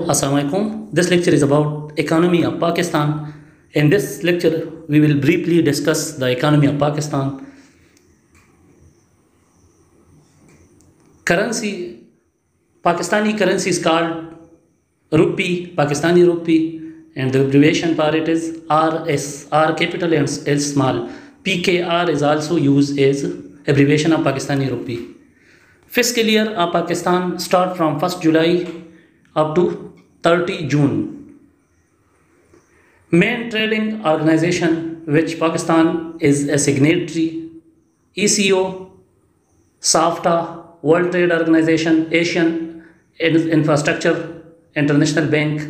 Assalamu alaikum. This lecture is about economy of Pakistan. In this lecture, we will briefly discuss the economy of Pakistan. Currency, Pakistani currency is called rupee, Pakistani rupee, and the abbreviation for it is RS, R capital and L small. PKR is also used as abbreviation of Pakistani rupee. Fiscal year of Pakistan start from 1st July up to 30 June. Main trading organization which Pakistan is a signatory: ECO, SAFTA, World Trade Organization, Asian Infrastructure, International Bank,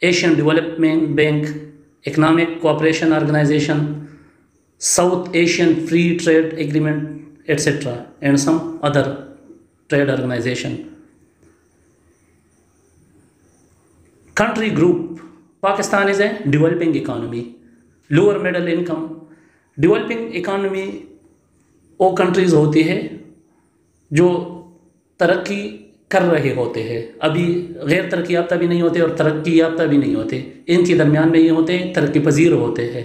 Asian Development Bank, Economic Cooperation Organization, South Asian Free Trade Agreement, etc., and some other trade organization. Country group. Pakistan is a developing economy, lower middle income. Developing economy वो countries होती है जो तरक्की कर रहे होते हैं, अभी गैर तरक्की याफ्ता भी नहीं होते और तरक्की याफ्ता भी नहीं होते, इनके दरमियान में ये होते हैं, तरक्की पजीर होते हैं।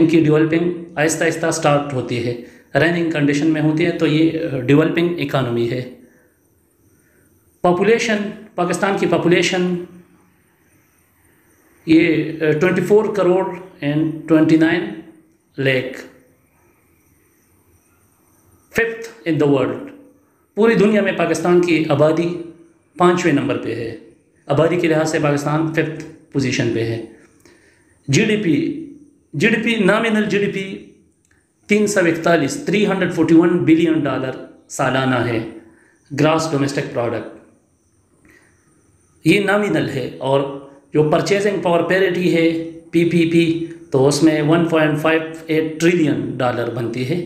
इनकी डेवलपिंग आहिस्ता आहिस्ता स्टार्ट होती है, रनिंग कंडीशन में होती है, तो ये डेवलपिंग इकानमी है। पॉपुलेशन, पाकिस्तान की पॉपुलेशन ये 24 crore and 29 lakh, fifth in the world. पूरी दुनिया में पाकिस्तान की आबादी 5वें नंबर पे है, आबादी के लिहाज से पाकिस्तान फिफ्थ पोजीशन पे है। GDP, GDP nominal GDP 341 billion dollar सालाना है, ग्रॉस डोमेस्टिक प्रोडक्ट। ये नॉमिनल है, और जो परचेजिंग पावर पैरिटी है पीपीपी, तो उसमें 1.58 ट्रिलियन डॉलर बनती है।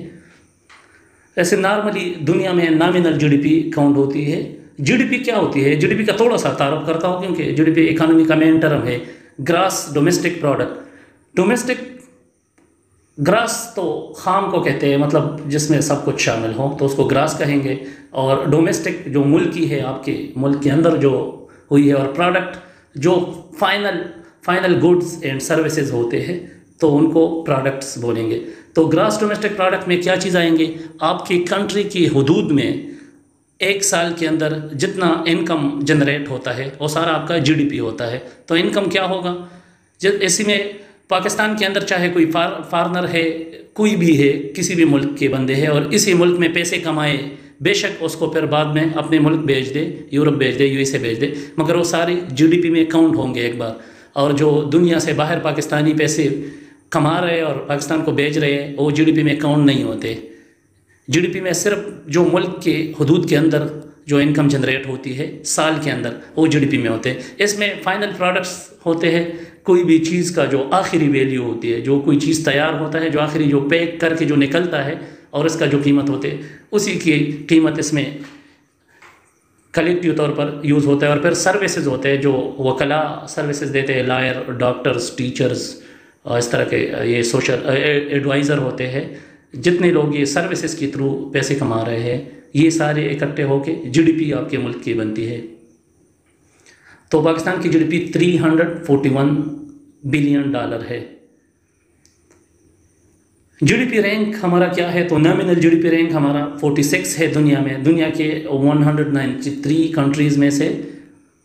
ऐसे नॉर्मली दुनिया में नॉमिनल जीडीपी काउंट होती है। जीडीपी क्या होती है, जीडीपी का थोड़ा सा तारुफ करता हूँ क्योंकि जीडीपी इकोनॉमी का मेन टर्म है। Gross domestic product, domestic gross तो खाम को कहते हैं, मतलब जिसमें सब कुछ शामिल हो तो उसको ग्रास कहेंगे, और डोमेस्टिक जो मुल्की है, आपके मुल्क के अंदर जो हुई है, और प्रोडक्ट जो फाइनल गुड्स एंड सर्विसेज होते हैं तो उनको प्रोडक्ट्स बोलेंगे। तो ग्रास डोमेस्टिक प्रोडक्ट में क्या चीज़ आएंगे, आपकी कंट्री की हदूद में एक साल के अंदर जितना इनकम जनरेट होता है वो सारा आपका जीडीपी होता है। तो इनकम क्या होगा, जब इसी में पाकिस्तान के अंदर चाहे कोई फारनर है, कोई भी है, किसी भी मुल्क के बंदे हैं और इसी मुल्क में पैसे कमाए, बेशक उसको फिर बाद में अपने मुल्क भेज दे, यूरोप भेज दे, यूएसए भेज दे, मगर वो सारे जीडीपी में काउंट होंगे एक बार। और जो दुनिया से बाहर पाकिस्तानी पैसे कमा रहे और पाकिस्तान को भेज रहे हैं वो जीडीपी में काउंट नहीं होते। जीडीपी में सिर्फ जो मुल्क के हदूद के अंदर जो इनकम जनरेट होती है साल के अंदर वो जीडीपी में होते हैं। इसमें फाइनल प्रोडक्ट्स होते हैं, कोई भी चीज़ का जो आखिरी वैल्यू होती है, जो कोई चीज़ तैयार होता है, जो आखिरी जो पैक करके जो निकलता है और इसका जो कीमत होते है उसी की कीमत इसमें कलेक्टिव तौर पर यूज़ होता है। और फिर सर्विसेज होते हैं, जो वकला सर्विसेज देते हैं, लायर, डॉक्टर्स, टीचर्स, इस तरह के ये सोशल एडवाइज़र होते हैं, जितने लोग ये सर्विसेज के थ्रू पैसे कमा रहे हैं, ये सारे इकट्ठे होके जीडीपी आपके मुल्क की बनती है। तो पाकिस्तान की जीडीपी 341 बिलियन डॉलर है। जीडीपी रैंक हमारा क्या है, तो नॉमिनल जीडीपी रैंक हमारा 46 है दुनिया में, दुनिया के 193 कंट्रीज़ में से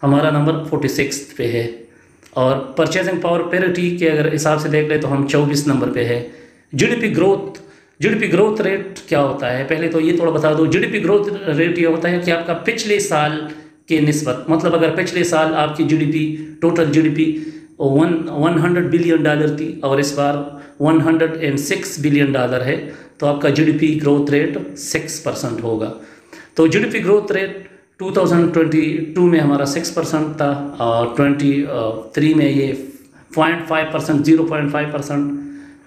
हमारा नंबर 46 पे है। और परचेजिंग पावर पैरिटी के अगर हिसाब से देख ले तो हम 24 नंबर पे है। GDP growth, GDP growth rate क्या होता है, पहले तो ये थोड़ा बता दो। जीडीपी ग्रोथ रेट ये होता है कि आपका पिछले साल के निस्बत, मतलब अगर पिछले साल आपकी GDP, total GDP 100 billion dollar थी और इस बार 106 बिलियन डॉलर है, तो आपका जीडीपी ग्रोथ रेट 6% होगा। तो जीडीपी ग्रोथ रेट 2022 में हमारा 6% था और 23 में ये 0.5%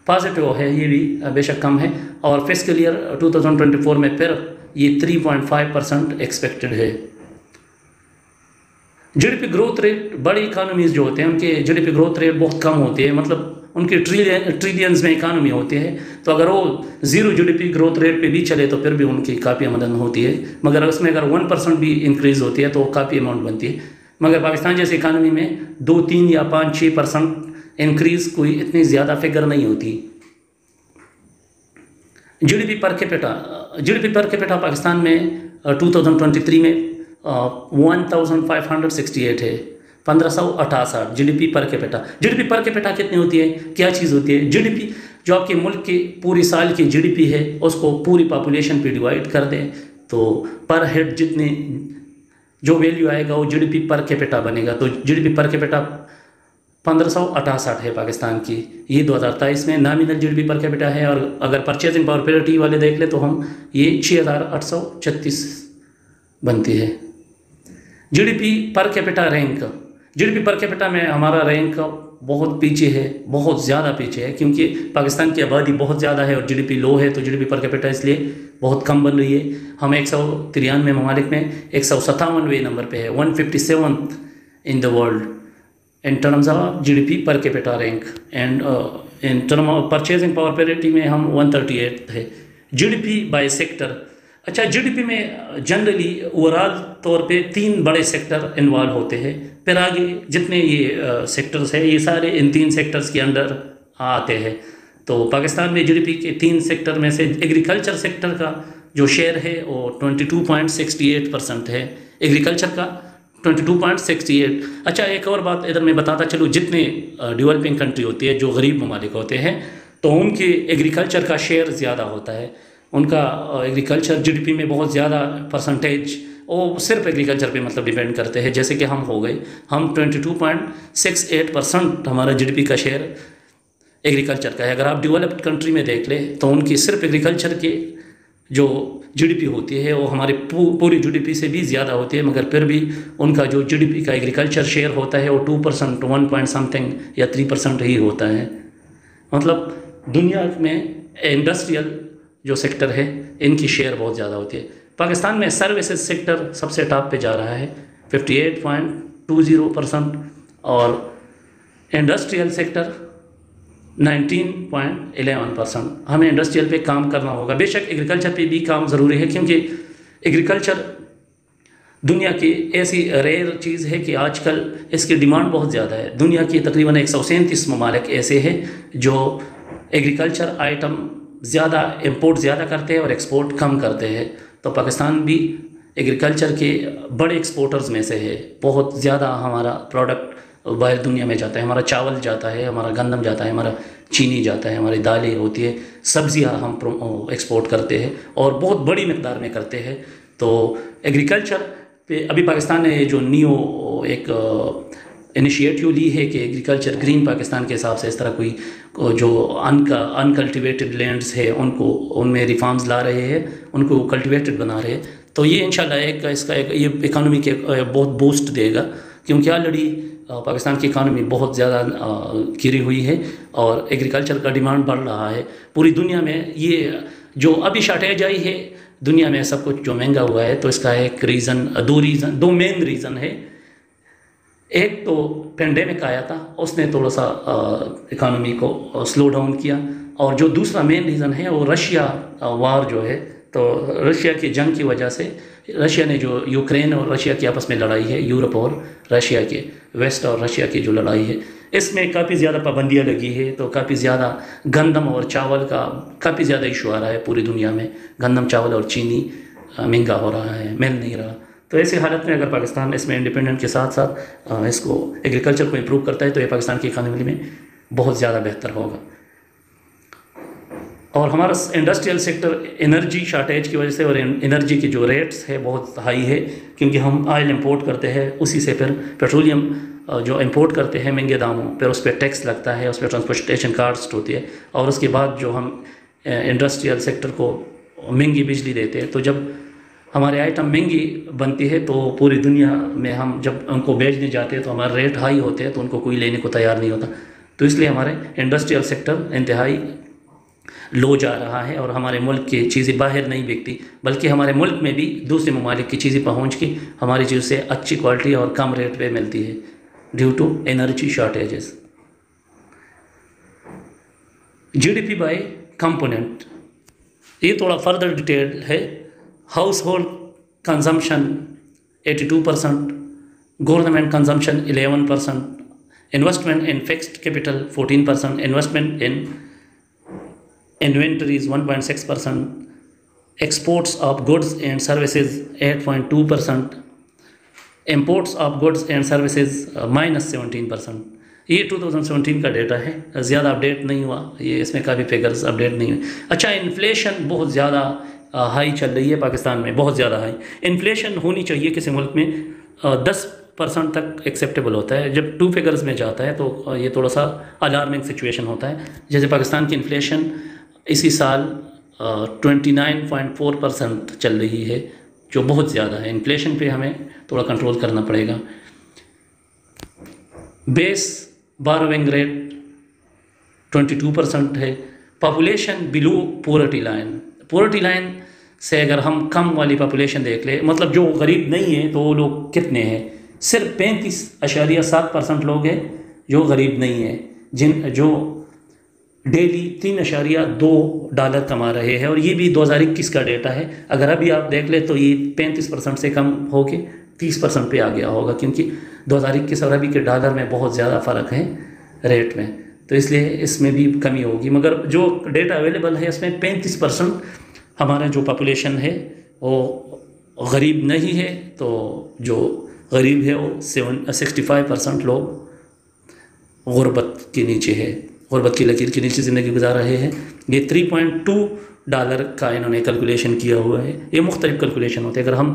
पॉजिटिव है, ये भी बेशक कम है। और फिस्कल ईयर 2024 में फिर ये 3.5% एक्सपेक्टेड है। जीडीपी ग्रोथ रेट, बड़ी इकानमीज़ जो होते हैं उनके जीडीपी ग्रोथ रेट बहुत कम होती है, मतलब उनके ट्रिलियंस में इकानमी होती है, तो अगर वो जीरो जीडीपी ग्रोथ रेट पे भी चले तो फिर भी उनकी काफ़ी आमदनी होती है, मगर उसमें अगर 1% भी इंक्रीज़ होती है तो काफ़ी अमाउंट बनती है। मगर पाकिस्तान जैसी इकानमी में 2, 3 या 5, 6% इंक्रीज़ कोई इतनी ज़्यादा फिगर नहीं होती। जीडीपी पर कैपिटा पाकिस्तान में 2023 में 1568 है, 1568 GDP per capita. GDP per capita कितनी होती है, क्या चीज़ होती है? जीडीपी जो आपके मुल्क की पूरी साल की जीडीपी है उसको पूरी पॉपुलेशन पे डिवाइड कर दें तो पर हेड जितने जो वैल्यू आएगा वो जीडीपी पर कैपिटा बनेगा। तो जीडीपी पर कैपिटा 1568 है पाकिस्तान की, ये 2023 में नॉमिनल जीडीपी पर कैपिटा है। और अगर परचेजिंग पावर पेरिटी वाले देख ले तो हम ये 6836 बनती है। GDP per capita rank, GDP per capita में हमारा रैंक बहुत पीछे है, बहुत ज़्यादा पीछे है, क्योंकि पाकिस्तान की आबादी बहुत ज़्यादा है और जीडीपी लो है, तो जीडीपी पर कैपिटा इसलिए बहुत कम बन रही है। हम 193 ममालिक में 157वें नंबर पे है, 157th in the world in terms of GDP per capita rank. And in term of purchasing power parity में हम 138 है। जीडीपी बाय सेक्टर, अच्छा जीडीपी में जनरली ओवरऑल तौर पे 3 बड़े सेक्टर इन्वॉल्व होते हैं, फिर आगे जितने ये सेक्टर्स हैं ये सारे इन 3 सेक्टर्स के अंडर आते हैं। तो पाकिस्तान में जीडीपी के 3 सेक्टर में से एग्रीकल्चर सेक्टर का जो शेयर है वो 22.68% है, एग्रीकल्चर का 22.68। अच्छा एक और बात इधर मैं बताता चलूँ, जितने डेवलपिंग कंट्री होती है जो गरीब ममालिक होते हैं तो उनके एग्रीकल्चर का शेयर ज़्यादा होता है, उनका एग्रीकल्चर जीडीपी में बहुत ज़्यादा परसेंटेज वो सिर्फ एग्रीकल्चर पे मतलब डिपेंड करते हैं। जैसे कि हम हो गए, हम 22.68% हमारा जीडीपी का शेयर एग्रीकल्चर का है। अगर आप डेवलप्ड कंट्री में देख ले तो उनकी सिर्फ एग्रीकल्चर के जो जीडीपी होती है वो हमारे पूरी जीडीपी से भी ज़्यादा होती है, मगर फिर भी उनका जो जीडीपी का एग्रीकल्चर शेयर होता है वो 2%, 1 पॉइंट समथिंग या 3% ही होता है। मतलब दुनिया में इंडस्ट्रियल जो सेक्टर है इनकी शेयर बहुत ज़्यादा होती है। पाकिस्तान में सर्विसेज सेक्टर सबसे टॉप पे जा रहा है 58.20% और इंडस्ट्रियल सेक्टर 19.11%। हमें इंडस्ट्रियल पे काम करना होगा, बेशक एग्रीकल्चर पे भी काम ज़रूरी है, क्योंकि एग्रीकल्चर दुनिया की ऐसी रेयर चीज़ है कि आजकल इसकी डिमांड बहुत ज़्यादा है। दुनिया की तकरीबन 137 ममालिक ऐसे हैं जो एग्रीकल्चर आइटम ज़्यादा इंपोर्ट ज़्यादा करते हैं और एक्सपोर्ट कम करते हैं। तो पाकिस्तान भी एग्रीकल्चर के बड़े एक्सपोर्टर्स में से है, बहुत ज़्यादा हमारा प्रोडक्ट बाहर दुनिया में जाता है। हमारा चावल जाता है, हमारा गंदम जाता है, हमारा चीनी जाता है, हमारी दालें होती है, सब्ज़ियाँ हम एक्सपोर्ट करते हैं और बहुत बड़ी मकदार में करते हैं। तो एग्रीकल्चर पे अभी पाकिस्तान ने जो न्यू एक इनिशिएटिव ली है कि एग्रीकल्चर ग्रीन पाकिस्तान के हिसाब से इस तरह कोई जो अनकल्टिवेटेड लैंड्स है उनको उनमें रिफॉर्म्स ला रहे हैं, उनको कल्टिवेटेड बना रहे हैं। तो ये इंशाल्लाह ये इकानमी के बहुत बूस्ट देगा, क्योंकि ऑलरेडी पाकिस्तान की इकानमी बहुत ज़्यादा गिरी हुई है और एग्रीकल्चर का डिमांड बढ़ रहा है पूरी दुनिया में। ये जो अभी शॉर्टेज आई है दुनिया में सब कुछ जो महंगा हुआ है, तो इसका एक रीज़न दो मेन रीज़न है। एक तो पेंडेमिक आया था, उसने थोड़ा सा इकानमी को स्लो डाउन किया, और जो दूसरा मेन रीज़न है वो रशिया वार जो है, तो रशिया की जंग की वजह से रशिया ने जो यूक्रेन और रशिया की आपस में लड़ाई है, यूरोप और रशिया के वेस्ट और रशिया की जो लड़ाई है, इसमें काफ़ी ज़्यादा पाबंदियाँ लगी है। तो काफ़ी ज़्यादा गंदम और चावल का काफ़ी ज़्यादा इशू आ रहा है पूरी दुनिया में, गंदम चावल और चीनी महंगा हो रहा है, मिल नहीं रहा। तो ऐसी हालत में अगर पाकिस्तान इसमें इंडिपेंडेंट के साथ साथ इसको एग्रीकल्चर को इम्प्रूव करता है तो ये पाकिस्तान की इकानमी में बहुत ज़्यादा बेहतर होगा। और हमारा इंडस्ट्रियल सेक्टर एनर्जी शॉर्टेज की वजह से और एनर्जी के जो रेट्स है बहुत हाई है, क्योंकि हम ऑयल इंपोर्ट करते हैं, उसी से फिर पेट्रोलियम जो इंपोर्ट करते हैं महंगे दामों पर उस पर टैक्स लगता है, उस पर ट्रांसपोर्टेशन कास्ट होती है, और उसके बाद जो हम इंडस्ट्रियल सेक्टर को महंगी बिजली देते हैं। तो जब हमारे आइटम महंगी बनती है तो पूरी दुनिया में हम जब उनको बेचने जाते हैं तो हमारे रेट हाई होते हैं, तो उनको कोई लेने को तैयार नहीं होता। तो इसलिए हमारे इंडस्ट्रियल सेक्टर इंतहाई लो जा रहा है और हमारे मुल्क की चीज़ें बाहर नहीं बिकती, बल्कि हमारे मुल्क में भी दूसरे ममालिक की चीज़ें पहुँच के हमारी चीज़ से अच्छी क्वालिटी और कम रेट पर मिलती है due to energy shortages. GDP by component, ये थोड़ा फर्दर डिटेल है। Household consumption 82%, government consumption 11%, investment in fixed capital 14%, investment in inventories 1.6%, exports of goods and services 8.2%, imports of goods and services -17%. ये 2017 का data है, ज़्यादा update नहीं हुआ, ये इसमें काफ़ी फिगर्स अपडेट नहीं हुए। अच्छा, इन्फ्लेशन बहुत ज़्यादा हाई चल रही है पाकिस्तान में, बहुत ज़्यादा हाई। इन्फ्लेशन होनी चाहिए किसी मुल्क में 10% तक एक्सेप्टेबल होता है, जब टू फिगर्स में जाता है तो ये थोड़ा सा अलार्मिंग सिचुएशन होता है। जैसे पाकिस्तान की इन्फ्लेशन इसी साल 29.4% चल रही है, जो बहुत ज़्यादा है। इन्फ्लेशन पे हमें थोड़ा कंट्रोल करना पड़ेगा। बेस बारोइंग रेट 22% है। Population below poverty line, poverty line से अगर हम कम वाली पॉपुलेशन देख ले, मतलब जो गरीब नहीं है तो वो लोग कितने हैं, सिर्फ 35.7% लोग हैं जो गरीब नहीं है, जिन जो डेली $3.2 कमा रहे हैं। और ये भी 2021 का डेटा है, अगर अभी आप देख ले तो ये 35% से कम होके 30% पे आ गया होगा, क्योंकि 2021 और अभी के डॉलर में बहुत ज़्यादा फ़र्क है रेट में, तो इसलिए इसमें भी कमी होगी। मगर जो डेटा अवेलेबल है इसमें 35% हमारे जो पॉपुलेशन है वो गरीब नहीं है, तो जो गरीब है वो 65% लोग गुरबत के नीचे है, गुरबत की लकीर के नीचे ज़िंदगी गुजार रहे हैं। ये $3.2 का इन्होंने कैलकुलेशन किया हुआ है, ये मुख्तलिफ कैलकुलेशन होते हैं। अगर हम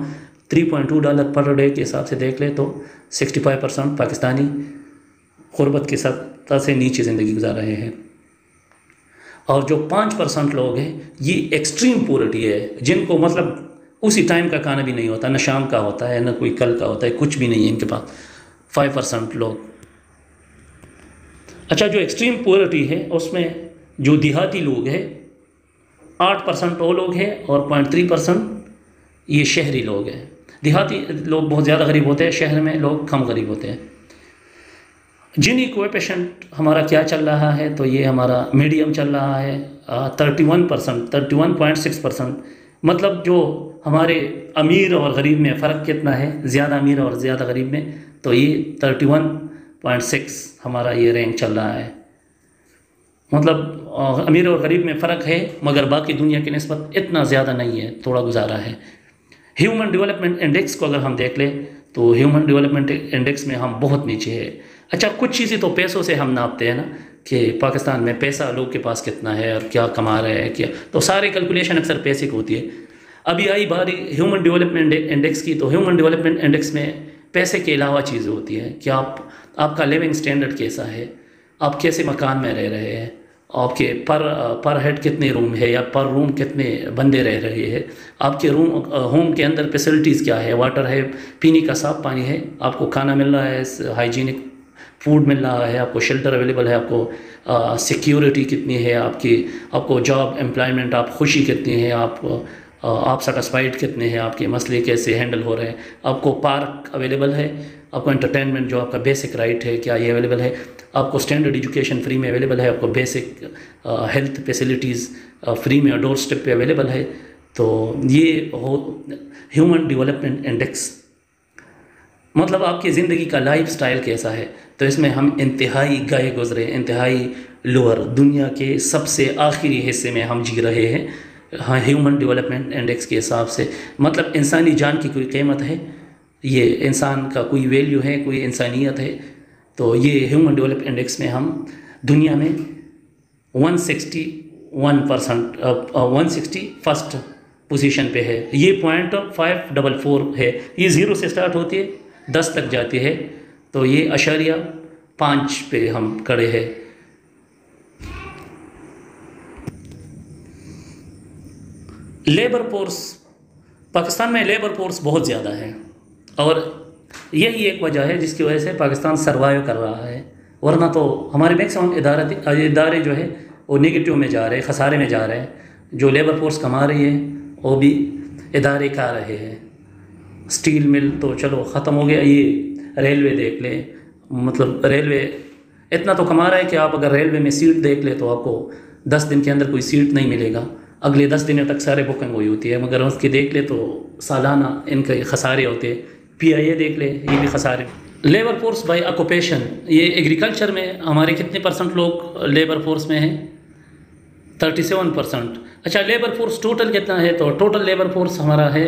$3.2 पर डे के हिसाब से देख ले तो 65% पाकिस्तानी गुरबत की सतह से नीचे ज़िंदगी गुजार रहे हैं। और जो 5% लोग हैं ये एक्सट्रीम पॉवर्टी है, जिनको मतलब उसी टाइम का खाना भी नहीं होता, ना शाम का होता है ना कोई कल का होता है, कुछ भी नहीं है इनके पास, 5% लोग। अच्छा, जो एक्सट्रीम पॉवर्टी है उसमें जो देहाती लोग हैं 8% वो लोग हैं, और 0.3% ये शहरी लोग हैं। देहाती लोग बहुत ज़्यादा गरीब होते हैं, शहर में लोग कम गरीब होते हैं। जिनी कोएफिशिएंट हमारा क्या चल रहा है, तो ये हमारा मीडियम चल रहा है 31.6%। मतलब जो हमारे अमीर और गरीब में फ़र्क कितना है, ज़्यादा अमीर और ज़्यादा गरीब में, तो ये 31.6 हमारा ये रैंक चल रहा है। मतलब अमीर और गरीब में फ़र्क है मगर बाकी दुनिया की नस्बत इतना ज़्यादा नहीं है, थोड़ा गुजारा है। ह्यूमन डेवलपमेंट इंडेक्स को अगर हम देख ले तो ह्यूमन डेवलपमेंट इंडेक्स में हम बहुत नीचे है। अच्छा, कुछ चीज़ें तो पैसों से हम नापते हैं ना, कि पाकिस्तान में पैसा लोग के पास कितना है और क्या कमा रहे हैं क्या, तो सारे कैलकुलेशन अक्सर पैसे की होती है। अभी आई बारी ह्यूमन डेवलपमेंट इंडेक्स की, तो ह्यूमन डेवलपमेंट इंडेक्स में पैसे के अलावा चीज़ें होती हैं कि आपका लिविंग स्टैंडर्ड कैसा है, आप कैसे मकान में रह रहे हैं, आपके पर हेड कितने रूम है या पर रूम कितने बंदे रह रहे हैं, आपके होम के अंदर फैसिलिटीज़ क्या है, वाटर है, पीने का साफ पानी है, आपको खाना मिल रहा है, हाइजीनिक फूड मिल रहा है, आपको शेल्टर अवेलेबल है, आपको सिक्योरिटी कितनी है, आपको जॉब एम्प्लॉयमेंट, आप खुशी कितनी है, आप सेटिस्फाइड कितने हैं, आपके मसले कैसे हैंडल हो रहे हैं, आपको पार्क अवेलेबल है, आपको एंटरटेनमेंट जो आपका बेसिक राइट है क्या ये अवेलेबल है, आपको स्टैंडर्ड एजुकेशन फ्री में अवेलेबल है, आपको बेसिक हेल्थ फैसिलिटीज़ फ्री में डोर स्टेप पे अवेलेबल है। तो ये हो ह्यूमन डेवलपमेंट इंडेक्स, मतलब आपकी ज़िंदगी का लाइफ स्टाइल कैसा है। तो इसमें हम इंतहाई गाय गुजरे, इंतहाई लोअर, दुनिया के सबसे आखिरी हिस्से में हम जी रहे हैं हाँ ह्यूमन डेवलपमेंट इंडेक्स के हिसाब से। मतलब इंसानी जान की कोई कीमत है, ये इंसान का कोई वैल्यू है, कोई इंसानियत है। तो ये ह्यूमन डेवलपमेंट इंडेक्स में हम दुनिया में 161st पोजीशन पे है। ये 0.544 है, ये 0 से स्टार्ट होती है 10 तक जाती है, तो ये 0.5 पे हम खड़े हैं। लेबर फोर्स, पाकिस्तान में लेबर फोर्स बहुत ज़्यादा है और यही एक वजह है जिसकी वजह से पाकिस्तान सर्वाइव कर रहा है, वरना तो हमारे मैक्सिमम इदारे जो है वो नेगेटिव में जा रहे हैं, खसारे में जा रहे हैं। जो लेबर फोर्स कमा रही है वो भी इदारे खा रहे हैं। स्टील मिल तो चलो ख़त्म हो गया, ये रेलवे देख ले, मतलब रेलवे इतना तो कमा रहा है कि आप अगर रेलवे में सीट देख ले तो आपको 10 दिन के अंदर कोई सीट नहीं मिलेगा, अगले 10 दिनों तक सारे बुकिंग हुई होती है, मगर उसकी देख ले तो सालाना इनके खसारे होते हैं। PIA देख ले, ये भी खसारे। लेबर फोर्स बाय ऑक्यूपेशन, ये एग्रीकल्चर में हमारे कितने परसेंट लोग लेबर फोर्स में हैं? 37%। अच्छा, लेबर फोर्स टोटल कितना है? तो टोटल लेबर फोर्स हमारा है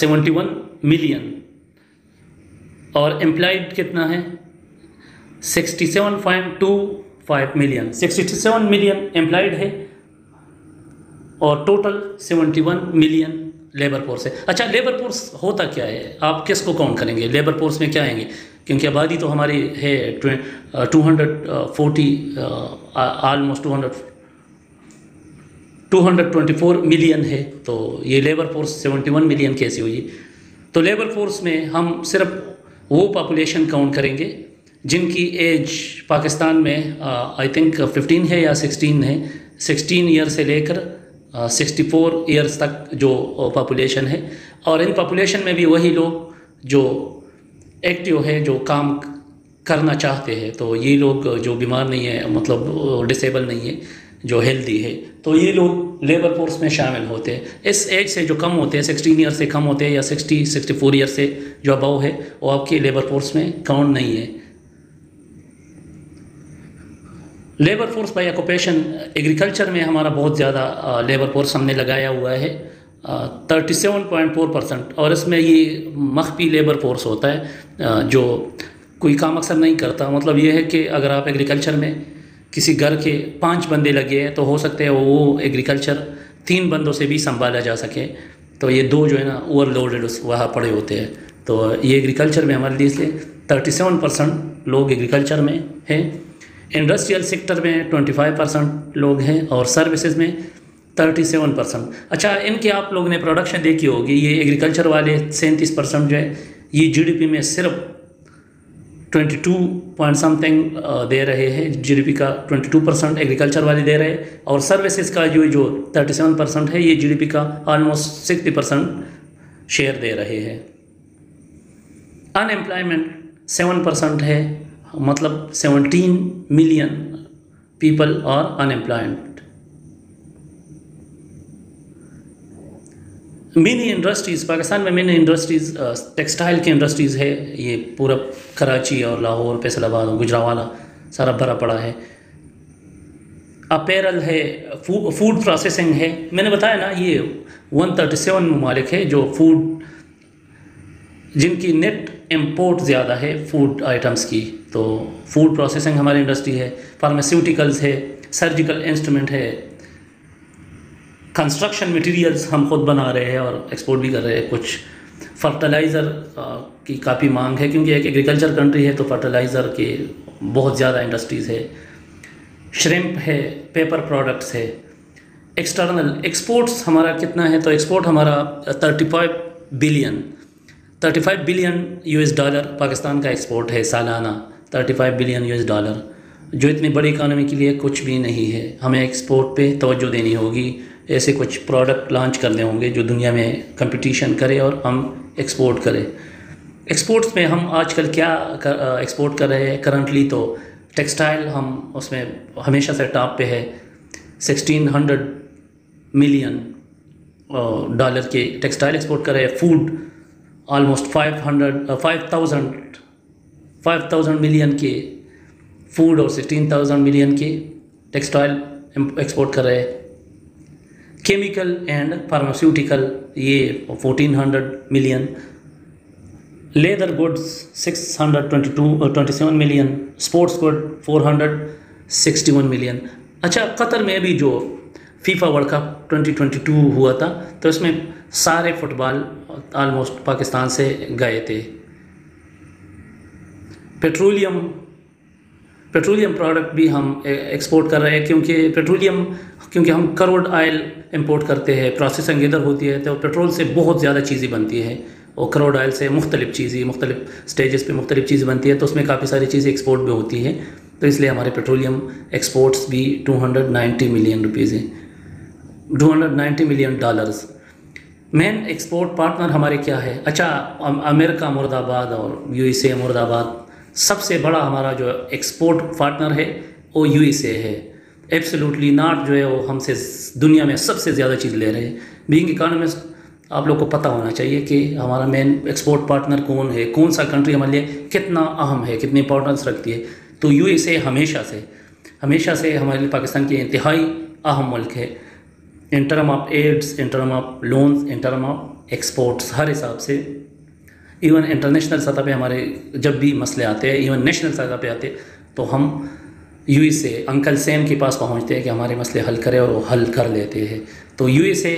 71 मिलियन और एम्प्लॉयड कितना है? 67.25 मिलियन। 67 मिलियन एम्प्लॉयड है और टोटल 71 मिलियन लेबर फोर्स है। अच्छा, लेबर फोर्स होता क्या है, आप किसको काउंट करेंगे, लेबर फोर्स में क्या आएंगे? क्योंकि आबादी तो हमारी है 224 मिलियन है, तो ये लेबर फोर्स 71 मिलियन कैसे हुई? तो लेबर फोर्स में हम सिर्फ वो पॉपुलेशन काउंट करेंगे जिनकी एज पाकिस्तान में आई थिंक 15 है या 16 है, 16 ईयर से लेकर 64 ईयर्स तक जो पॉपुलेशन है। और इन पॉपुलेशन में भी वही लोग जो एक्टिव है, जो काम करना चाहते हैं, तो ये लोग जो बीमार नहीं है, मतलब डिसेबल नहीं है, जो हेल्दी है, तो ये लोग लेबर फोर्स में शामिल होते हैं। इस एज से जो कम होते हैं, 16 ईयर से कम होते हैं या 64 ईयर से जो अबव है, वो आपकी लेबर फोर्स में काउंट नहीं है। Labour force by occupation, agriculture में हमारा बहुत ज़्यादा लेबर फोर्स हमने लगाया हुआ है 37.4%, और इसमें ये मख्फी लेबर फोर्स होता है जो कोई काम अक्सर नहीं करता। मतलब ये है कि अगर आप एग्रीकल्चर में किसी घर के 5 बंदे लगे हैं, तो हो सकते हैं वो एग्रीकल्चर 3 बंदों से भी संभाला जा सके, तो ये 2 जो है ना ओवरलोडेड वहाँ पड़े होते हैं। तो ये एग्रीकल्चर में हमारे लिए इसलिए 37% लोग एग्रीकल्चर में हैं। इंडस्ट्रियल सेक्टर में 25% लोग हैं और सर्विसेज में 37%। अच्छा, इनके आप लोग ने प्रोडक्शन देखी होगी, ये एग्रीकल्चर वाले 37% जो है ये जीडीपी में सिर्फ 22 पॉइंट समथिंग दे रहे हैं, जीडीपी का 22% एग्रीकल्चर वाले दे रहे हैं, और सर्विसेज का जो 37% है ये जीडीपी का ऑलमोस्ट 60% शेयर दे रहे हैं। अनएम्प्लॉयमेंट 7% है, मतलब 17 million people are unemployed. Mini industries, Pakistan में मिनी इंडस्ट्रीज़ टेक्सटाइल की इंडस्ट्रीज़ है, ये पूरा कराची और लाहौर, फैसलाबाद और गुजरावाला सारा भरा पड़ा है। अपैरल है, फूड प्रोसेसिंग है। मैंने बताया ना ये 137 ममालिक है जो फूड, जिनकी नेट इम्पोर्ट ज़्यादा है फूड आइटम्स की। तो फूड प्रोसेसिंग हमारी इंडस्ट्री है, फार्मास्यूटिकल्स है, सर्जिकल इंस्ट्रूमेंट है, कंस्ट्रक्शन मटेरियल्स हम खुद बना रहे हैं और एक्सपोर्ट भी कर रहे हैं कुछ। फर्टिलाइज़र की काफ़ी मांग है क्योंकि एक एग्रीकल्चर कंट्री है, तो फर्टिलाइज़र के बहुत ज़्यादा इंडस्ट्रीज़ है। श्रिम्प है, पेपर प्रोडक्ट्स है। एक्सटर्नल एक्सपोर्ट्स हमारा कितना है, तो एक्सपोर्ट हमारा 35 बिलियन US डॉलर पाकिस्तान का एक्सपोर्ट है सालाना, 35 बिलियन US डॉलर, जो इतनी बड़ी इकानमी के लिए कुछ भी नहीं है। हमें एक्सपोर्ट पे तवज्जो देनी होगी, ऐसे कुछ प्रोडक्ट लॉन्च करने होंगे जो दुनिया में कंपटीशन करे और हम एक्सपोर्ट करें। एक्सपोर्ट्स में हम आजकल क्या एक्सपोर्ट कर रहे हैं करंटली, तो टेक्सटाइल हम उसमें हमेशा से टॉप पे है, 1600 मिलियन डॉलर के टेक्सटाइल एक्सपोर्ट कर रहे हैं। फूड ऑलमोस्ट 5,000 मिलियन के फूड और 16,000 मिलियन के टेक्सटाइल एक्सपोर्ट कर रहे हैं। केमिकल एंड फार्मास्यूटिकल ये 1,400 million. Leather goods 627 million. Sports good 461 million. अच्छा, कतर में भी जो फीफा वर्ल्ड कप 2022 हुआ था, तो इसमें सारे फुटबॉल ऑलमोस्ट पाकिस्तान से गए थे। पेट्रोलियम प्रोडक्ट भी हम एक्सपोर्ट कर रहे हैं क्योंकि पेट्रोलियम, क्योंकि हम करोड़ ऑयल इंपोर्ट करते हैं, प्रोसेसिंग इधर होती है, तो पेट्रोल से बहुत ज़्यादा चीज़ें बनती है और करोड़ ऑयल से मुख्तलिफ चीज़ें, मुख्तलिफ स्टेजेस पे मुख्तलिफ चीज़ें बनती है, तो उसमें काफ़ी सारी चीज़ें एक्सपोर्ट भी होती है, तो इसलिए हमारे पेट्रोलियम एक्सपोर्ट्स भी 290 मिलियन रुपीज़ हैं, 290 million dollars. Main export partner हमारे क्या है? अच्छा, अमेरिका मुर्दाबाद और USA मुर्दाबाद। सबसे बड़ा हमारा जो एक्सपोर्ट पार्टनर है वो USA है। एब्सोल्युटली नॉट जो है वो हमसे दुनिया में सबसे ज़्यादा चीज़ ले रहे हैं। बीइंग इकोनॉमिस्ट आप लोग को पता होना चाहिए कि हमारा मेन एक्सपोर्ट पार्टनर कौन है, कौन सा कंट्री हमारे लिए कितना अहम है, कितनी इंपॉर्टेंस रखती है। तो यूएसए हमेशा से हमारे लिए पाकिस्तान के इंतहाई अहम मुल्क है, in term of aids, in term of loans, in term of exports, हर हिसाब से। इवन इंटरनेशनल सतह पे हमारे जब भी मसले आते हैं, इवन नेशनल सतह पे आते तो हम यूएसए अंकल सैम के पास पहुंचते हैं कि हमारे मसले हल करें, और वो हल कर लेते हैं। तो यूएसए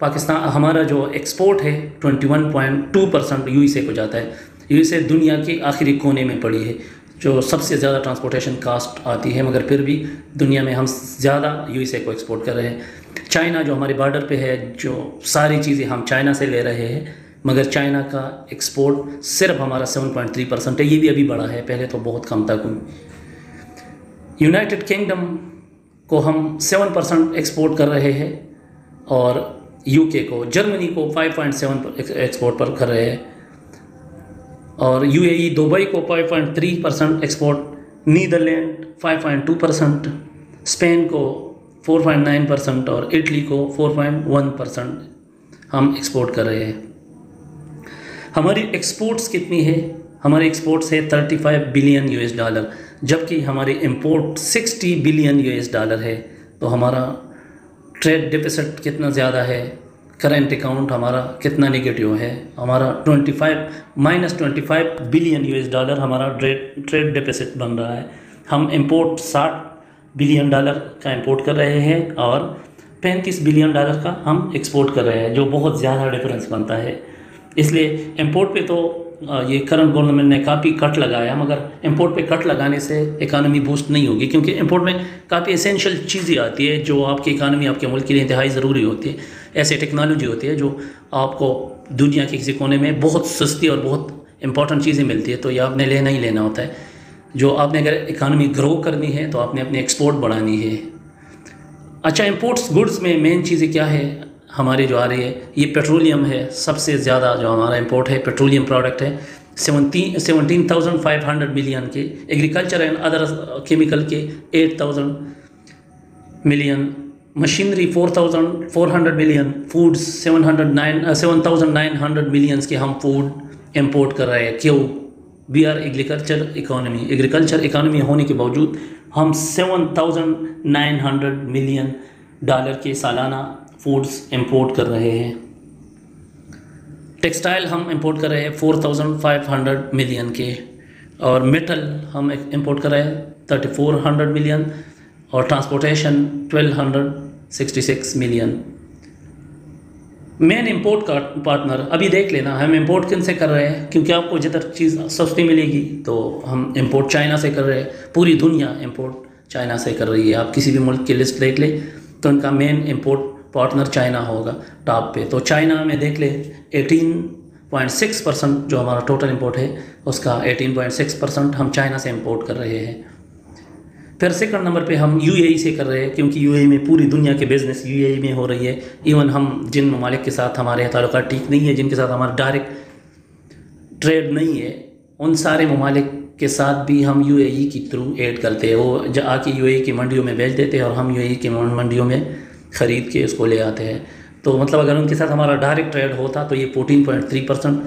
पाकिस्तान, हमारा जो एक्सपोर्ट है 21.2% यूएसए को जाता है। यूएसए दुनिया के आखिरी कोने में पड़ी है, जो सबसे ज़्यादा ट्रांसपोर्टेशन कास्ट आती है, मगर फिर भी दुनिया में हम ज़्यादा यूएसए को एक्सपोर्ट कर रहे हैं। चाइना जो हमारे बॉर्डर पे है, जो सारी चीज़ें हम चाइना से ले रहे हैं, मगर चाइना का एक्सपोर्ट सिर्फ हमारा 7.3% है, ये भी अभी बढ़ा है, पहले तो बहुत कम था। यूनाइटेड किंगडम को हम 7% एक्सपोर्ट कर रहे हैं, और यूके को, जर्मनी को 5.7 एक्सपोर्ट पर कर रहे हैं, और यूएई दुबई को 5.3% एक्सपोर्ट, नीदरलैंड 5.2%, स्पेन को 4.9% और इटली को 4.1% हम एक्सपोर्ट कर रहे हैं। हमारी एक्सपोर्ट्स कितनी है? हमारे एक्सपोर्ट्स है 35 बिलियन US डॉलर, जबकि हमारे इंपोर्ट 60 बिलियन US डॉलर है। तो हमारा ट्रेड डिफिसिट कितना ज़्यादा है, करेंट अकाउंट हमारा कितना नेगेटिव है, हमारा -25 बिलियन US डॉलर हमारा ट्रेड डिफिसिट बन रहा है। हम इंपोर्ट 60 बिलियन डॉलर का इंपोर्ट कर रहे हैं और 35 बिलियन डॉलर का हम एक्सपोर्ट कर रहे हैं, जो बहुत ज़्यादा डिफरेंस बनता है। इसलिए इंपोर्ट पे तो ये करंट गवर्नमेंट ने काफ़ी कट लगाया, मगर इंपोर्ट पे कट लगाने से इकानमी बूस्ट नहीं होगी, क्योंकि इंपोर्ट में काफ़ी एसेंशियल चीज़ें आती है जो आपकी इकानमी, आपके मुल्क के लिए इंतहाई ज़रूरी होती है। ऐसे टेक्नोलॉजी होती है जो आपको दुनिया के किसी कोने में बहुत सस्ती और बहुत इंपॉर्टेंट चीज़ें मिलती है, तो ये आपने लेना ही लेना होता है। जो आपने अगर इकानमी ग्रो करनी है तो आपने अपनी एक्सपोर्ट बढ़ानी है। अच्छा, इम्पोर्ट्स गुड्स में मेन चीज़ें क्या है हमारे जो आ रही है? ये पेट्रोलियम है, सबसे ज़्यादा जो हमारा इंपोर्ट है पेट्रोलियम प्रोडक्ट है 17,500 मिलियन के, एग्रीकल्चर एंड अदर केमिकल के 8,000 million, machinery 4,400 million, foods 7,900 million के हम फूड इंपोर्ट कर रहे हैं। क्यों? We are agriculture economy, agriculture economy होने के बावजूद हम 7,900 मिलियन डॉलर के सालाना फूड्स इंपोर्ट कर रहे हैं। टेक्सटाइल हम इंपोर्ट कर रहे हैं 4,500 मिलियन के, और मेटल हम इंपोर्ट कर रहे हैं 3,400 मिलियन, और ट्रांसपोर्टेशन 1,266 मिलियन। मेन इंपोर्ट का पार्टनर अभी देख लेना, हम इंपोर्ट किन से कर रहे हैं, क्योंकि आपको जिधर चीज़ सस्ती मिलेगी तो हम इंपोर्ट चाइना से कर रहे हैं। पूरी दुनिया इंपोर्ट चाइना से कर रही है, आप किसी भी मुल्क की लिस्ट देख लें तो उनका मेन इंपोर्ट पार्टनर चाइना होगा टॉप पे। तो चाइना में देख ले 18.6% जो हमारा टोटल इंपोर्ट है उसका 18.6% हम चाइना से इंपोर्ट कर रहे हैं। फिर सेकंड नंबर पे हम यूएई से कर रहे हैं, क्योंकि यूएई में पूरी दुनिया के बिज़नेस यूएई में हो रही है। इवन हम जिन ममालिक के साथ हमारे ताल्लुका ठीक नहीं है, जिनके साथ हमारा डायरेक्ट ट्रेड नहीं है, उन सारे ममालिक के साथ भी हम यूएई के थ्रू ऐड करते हैं। वो आके यूएई की मंडियों में बेच देते हैं और हम यूएई की मंडियों में ख़रीद के उसको ले आते हैं। तो मतलब अगर उनके साथ हमारा डायरेक्ट ट्रेड होता तो ये 14.3%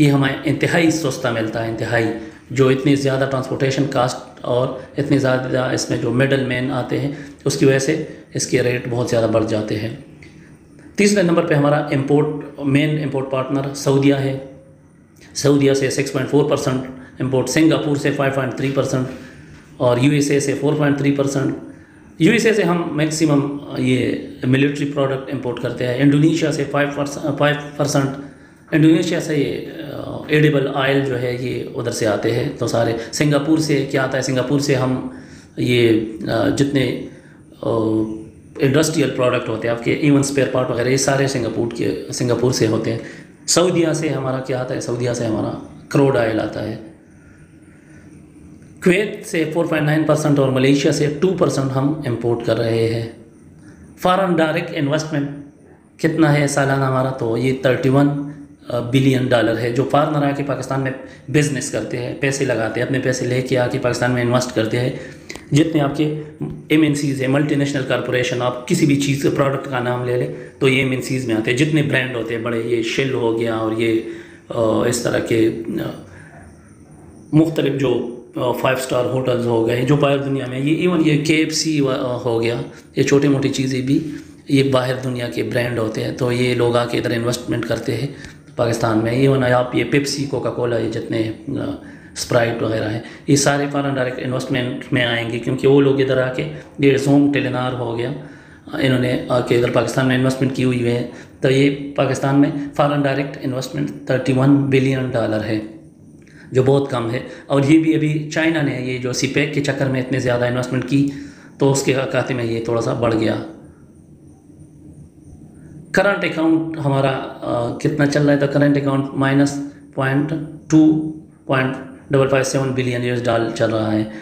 ये हमें इंतहाई सस्ता मिलता है, इंतहाई, जो इतनी ज़्यादा ट्रांसपोर्टेशन कास्ट और इतने ज़्यादा इसमें जो मिडल मैन आते हैं उसकी वजह से इसके रेट बहुत ज़्यादा बढ़ जाते हैं। तीसरे नंबर पर हमारा import, main import partner Saudia है। सऊदीया से 6.4% इम्पोर्ट, सिंगापुर से 5.3% और यूएसए से 4.3%। यूएसए से हम मैक्सिमम ये मिलिट्री प्रोडक्ट इम्पोर्ट करते हैं। इंडोनेशिया से 5%, इंडोनेशिया से ये एडिबल ऑयल जो है ये उधर से आते हैं। तो सारे सिंगापुर से क्या आता है, सिंगापुर से हम ये जितने इंडस्ट्रियल प्रोडक्ट होते हैं आपके, इवन स्पेयर पार्ट वगैरह, ये सारे सिंगापुर से होते हैं। सऊदीया से हमारा क्या आता है, सऊदीया से हमारा क्रूड ऑयल आता है। कुवैत से 4.9% और मलेशिया से 2% हम इंपोर्ट कर रहे हैं। फॉरेन डायरेक्ट इन्वेस्टमेंट कितना है सालाना हमारा, तो ये 31 बिलियन डॉलर है, जो फॉरेनर आके पाकिस्तान में बिजनेस करते हैं, पैसे लगाते हैं, अपने पैसे लेके आके पाकिस्तान में इन्वेस्ट करते हैं। जितने आपके MNCs है, मल्टीनेशनल कॉरपोरेशन, आप किसी भी चीज़ प्रोडक्ट का नाम ले ले तो ये MNCs में आते हैं। जितने ब्रांड होते हैं बड़े, ये शेल हो गया और ये इस तरह के मुख्तलिफ जो 5 स्टार होटल्स हो गए जो बाहर दुनिया में, ये इवन ये KFC हो गया, ये छोटी मोटी चीज़ें भी ये बाहर दुनिया के ब्रांड होते हैं। तो ये लोग आके इधर इन्वेस्टमेंट करते हैं पाकिस्तान में। इवन आप ये पेप्सी, कोका कोला, ये जितने स्प्राइट वगैरह हैं, ये सारे फॉरेन डायरेक्ट इन्वेस्टमेंट में आएंगे क्योंकि वो लोग इधर आके, ये ज़ोम टेलीनार हो गया, इन्होंने आके इधर पाकिस्तान में इन्वेस्टमेंट की हुई है। तो ये पाकिस्तान में फॉरेन डायरेक्ट इन्वेस्टमेंट $31 बिलियन है जो बहुत कम है। और ये भी अभी चाइना ने ये जो सीपैक के चक्कर में इतने ज़्यादा इन्वेस्टमेंट की तो उसके खाते में ये थोड़ा सा बढ़ गया। करंट अकाउंट हमारा कितना चल रहा है? तो करंट अकाउंट -$2.557 बिलियन चल रहा है।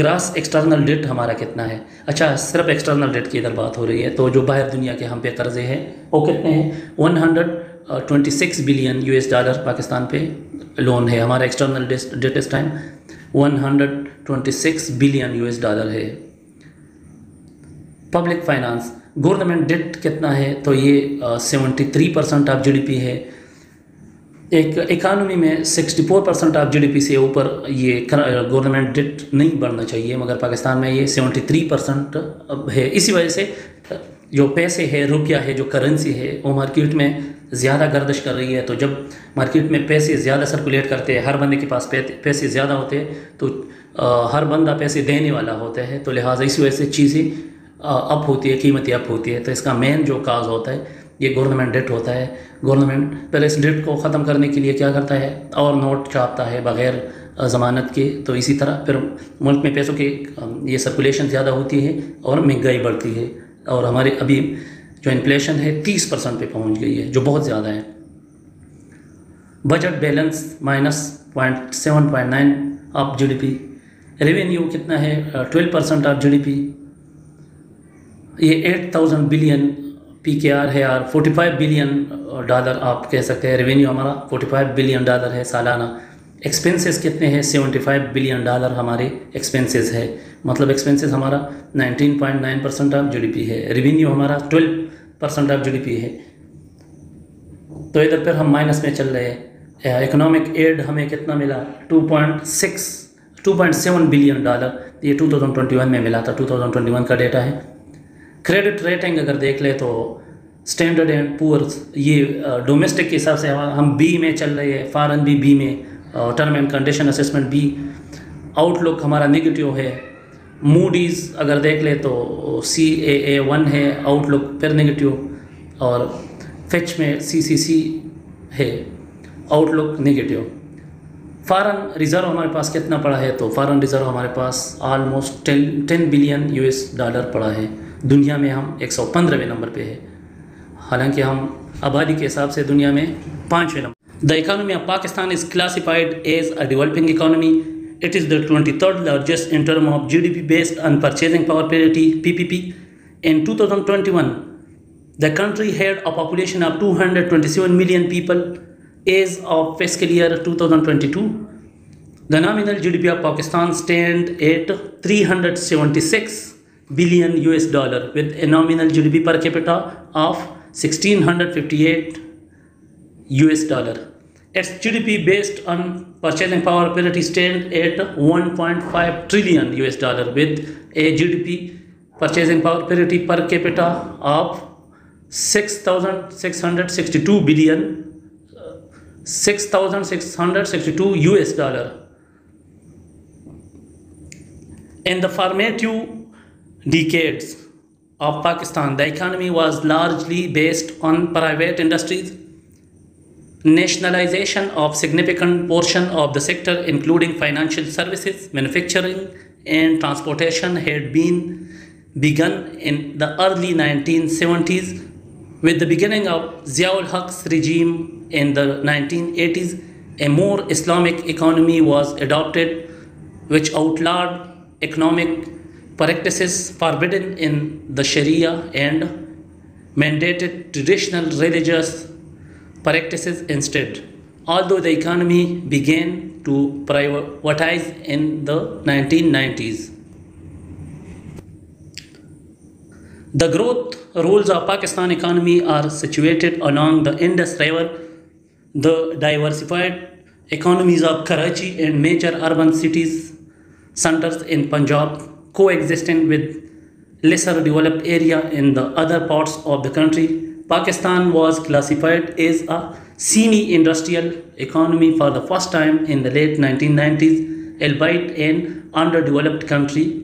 ग्रास एक्सटर्नल डेट हमारा कितना है? अच्छा, सिर्फ एक्सटर्नल डेट की इधर बात हो रही है, तो जो बाहर दुनिया के हम पे कर्जे हैं वो कितने हैं? $126 बिलियन पाकिस्तान पे लोन है। हमारा एक्सटर्नल डेट इस टाइम $126 बिलियन है। पब्लिक फाइनेंस, गवर्नमेंट डेट कितना है? तो ये 73% ऑफ GDP है। एक इकानमी में 64% ऑफ GDP से ऊपर ये गवर्नमेंट डेट नहीं बढ़ना चाहिए, मगर पाकिस्तान में ये 73% है। इसी वजह से जो पैसे है, रुपया है, जो करेंसी है, वो मार्केट में ज़्यादा गर्दिश कर रही है। तो जब मार्केट में पैसे ज़्यादा सर्कुलेट करते हैं, हर बंदे के पास पैसे ज़्यादा होते हैं, तो हर बंदा पैसे देने वाला होता है, तो लिहाजा इसी वजह से चीज़ें अप होती है, कीमतें अप होती है। तो इसका मेन जो काज होता है ये गवर्नमेंट डेट होता है। गवर्नमेंट पहले इस डेट को ख़त्म करने के लिए क्या करता है? और नोट छापता है बग़ैर ज़मानत के। तो इसी तरह फिर मुल्क में पैसों के ये सर्कुलेशन ज़्यादा होती है और महंगाई बढ़ती है। और हमारे अभी जो इन्फ्लेशन है 30% पे पहुँच गई है, जो बहुत ज़्यादा है। Budget balance -7.9 of GDP। Revenue कितना है? 12% ऑफ GDP। ये 8,000 बिलियन PKR है और $45 बिलियन आप कह सकते हैं। रेवेन्यू हमारा $45 बिलियन है सालाना। एक्सपेंसेस कितने हैं? $75 बिलियन हमारे एक्सपेंसेस है। मतलब एक्सपेंसेस हमारा 19.9% ऑफ GDP है। रेवेन्यू हमारा 12% ऑफ GDP है। तो इधर पर हम माइनस में चल रहे हैं। इकोनॉमिक एड हमें कितना मिला? 2.7 बिलियन डॉलर ये 2021 में मिला था। 2021 का डेटा है। क्रेडिट रेटिंग अगर देख ले तो स्टैंडर्ड एंड पुअर्स, ये डोमेस्टिक के हिसाब से हम B में चल रहे हैं, फॉरेन भी B में, term and condition assessment B। Outlook हमारा नेगेटिव है। मूडीज़ अगर देख ले तो CAA1 है आउटलुक, फिर नेगेटिव, और फिच में CCC है आउटलुक नेगेटिव। फॉरेन रिज़र्व हमारे पास कितना पड़ा है? तो फॉरेन रिज़र्व हमारे पास आलमोस्ट $10 बिलियन पड़ा है। दुनिया में हम 115वें नंबर पे है, हालांकि हम आबादी के हिसाब से दुनिया में 5वें number. The economy of Pakistan is classified as a developing economy. It is the 23rd largest in term of GDP based on purchasing power parity PPP। In 2021 the country had a population of 227 million people as of fiscal year 2022। The nominal GDP of Pakistan stand at $376 billion with a nominal GDP per capita of $1,658. Its GDP based on purchasing power parity stands at $1.5 trillion with a GDP purchasing power parity per capita of $6,662 US. In the formative decades of Pakistan, the economy was largely based on private industries. Nationalization of significant portion of the sector, including financial services, manufacturing, and transportation, had been begun in the early 1970s. With the beginning of Ziaul Haq's regime in the 1980s, a more Islamic economy was adopted, which outlawed economic practices forbidden in the Sharia and mandated traditional religious practices instead. Although the economy began to privatize in the 1990s, The growth rules of Pakistan economy are situated along the Indus River. The diversified economies of Karachi and major urban cities centers in Punjab, coexisting with lesser developed area in the other parts of the country. Pakistan was classified as a semi-industrial economy for the first time in the late 1990s, albeit an underdeveloped country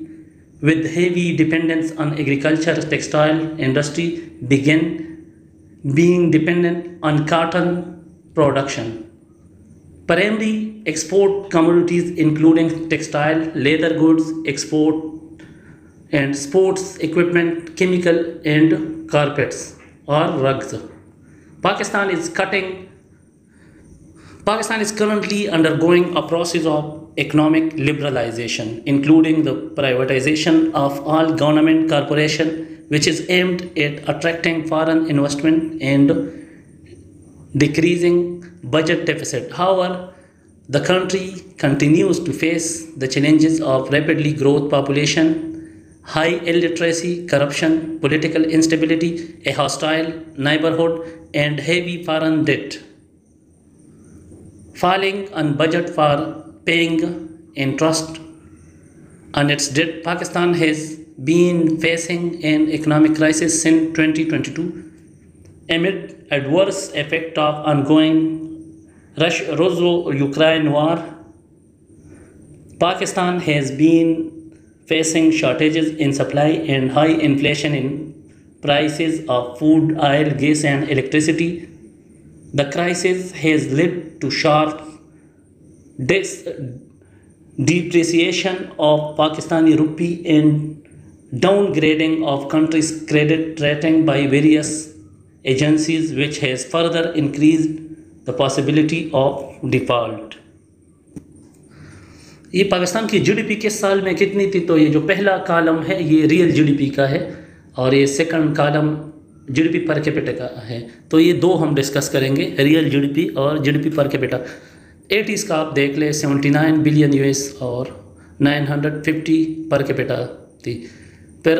with heavy dependence on agriculture, textile industry began being dependent on cotton production. Primary export commodities including textile, leather goods, export and sports equipment, chemical and carpets or rugs. Pakistan is currently undergoing a process of economic liberalization, including the privatization of all government corporations, which is aimed at attracting foreign investment and decreasing budget deficit. However, the country continues to face the challenges of rapidly growing population, high illiteracy, corruption, political instability, a hostile neighborhood, and heavy foreign debt. Falling on budget for paying interest on its debt, Pakistan has been facing an economic crisis since 2022. Amid adverse effect of ongoing Russia-Ukraine war, Pakistan has been facing shortages in supply and high inflation in prices of food, oil, gas and electricity. The crisis has led to sharp depreciation of Pakistani rupee and downgrading of country's credit rating by various agencies, which has further increased the possibility of default. ये पाकिस्तान की GDP किस साल में कितनी थी, तो ये जो पहला कॉलम है ये रियल जीडीपी का है और ये second column GDP per capita का है। तो ये दो हम डिस्कस करेंगे, रियल जीडीपी और जीडीपी पर कैपिटा। 80s का आप देख ले 79 बिलियन यूएस और 950 पर कैपिटा थी। फिर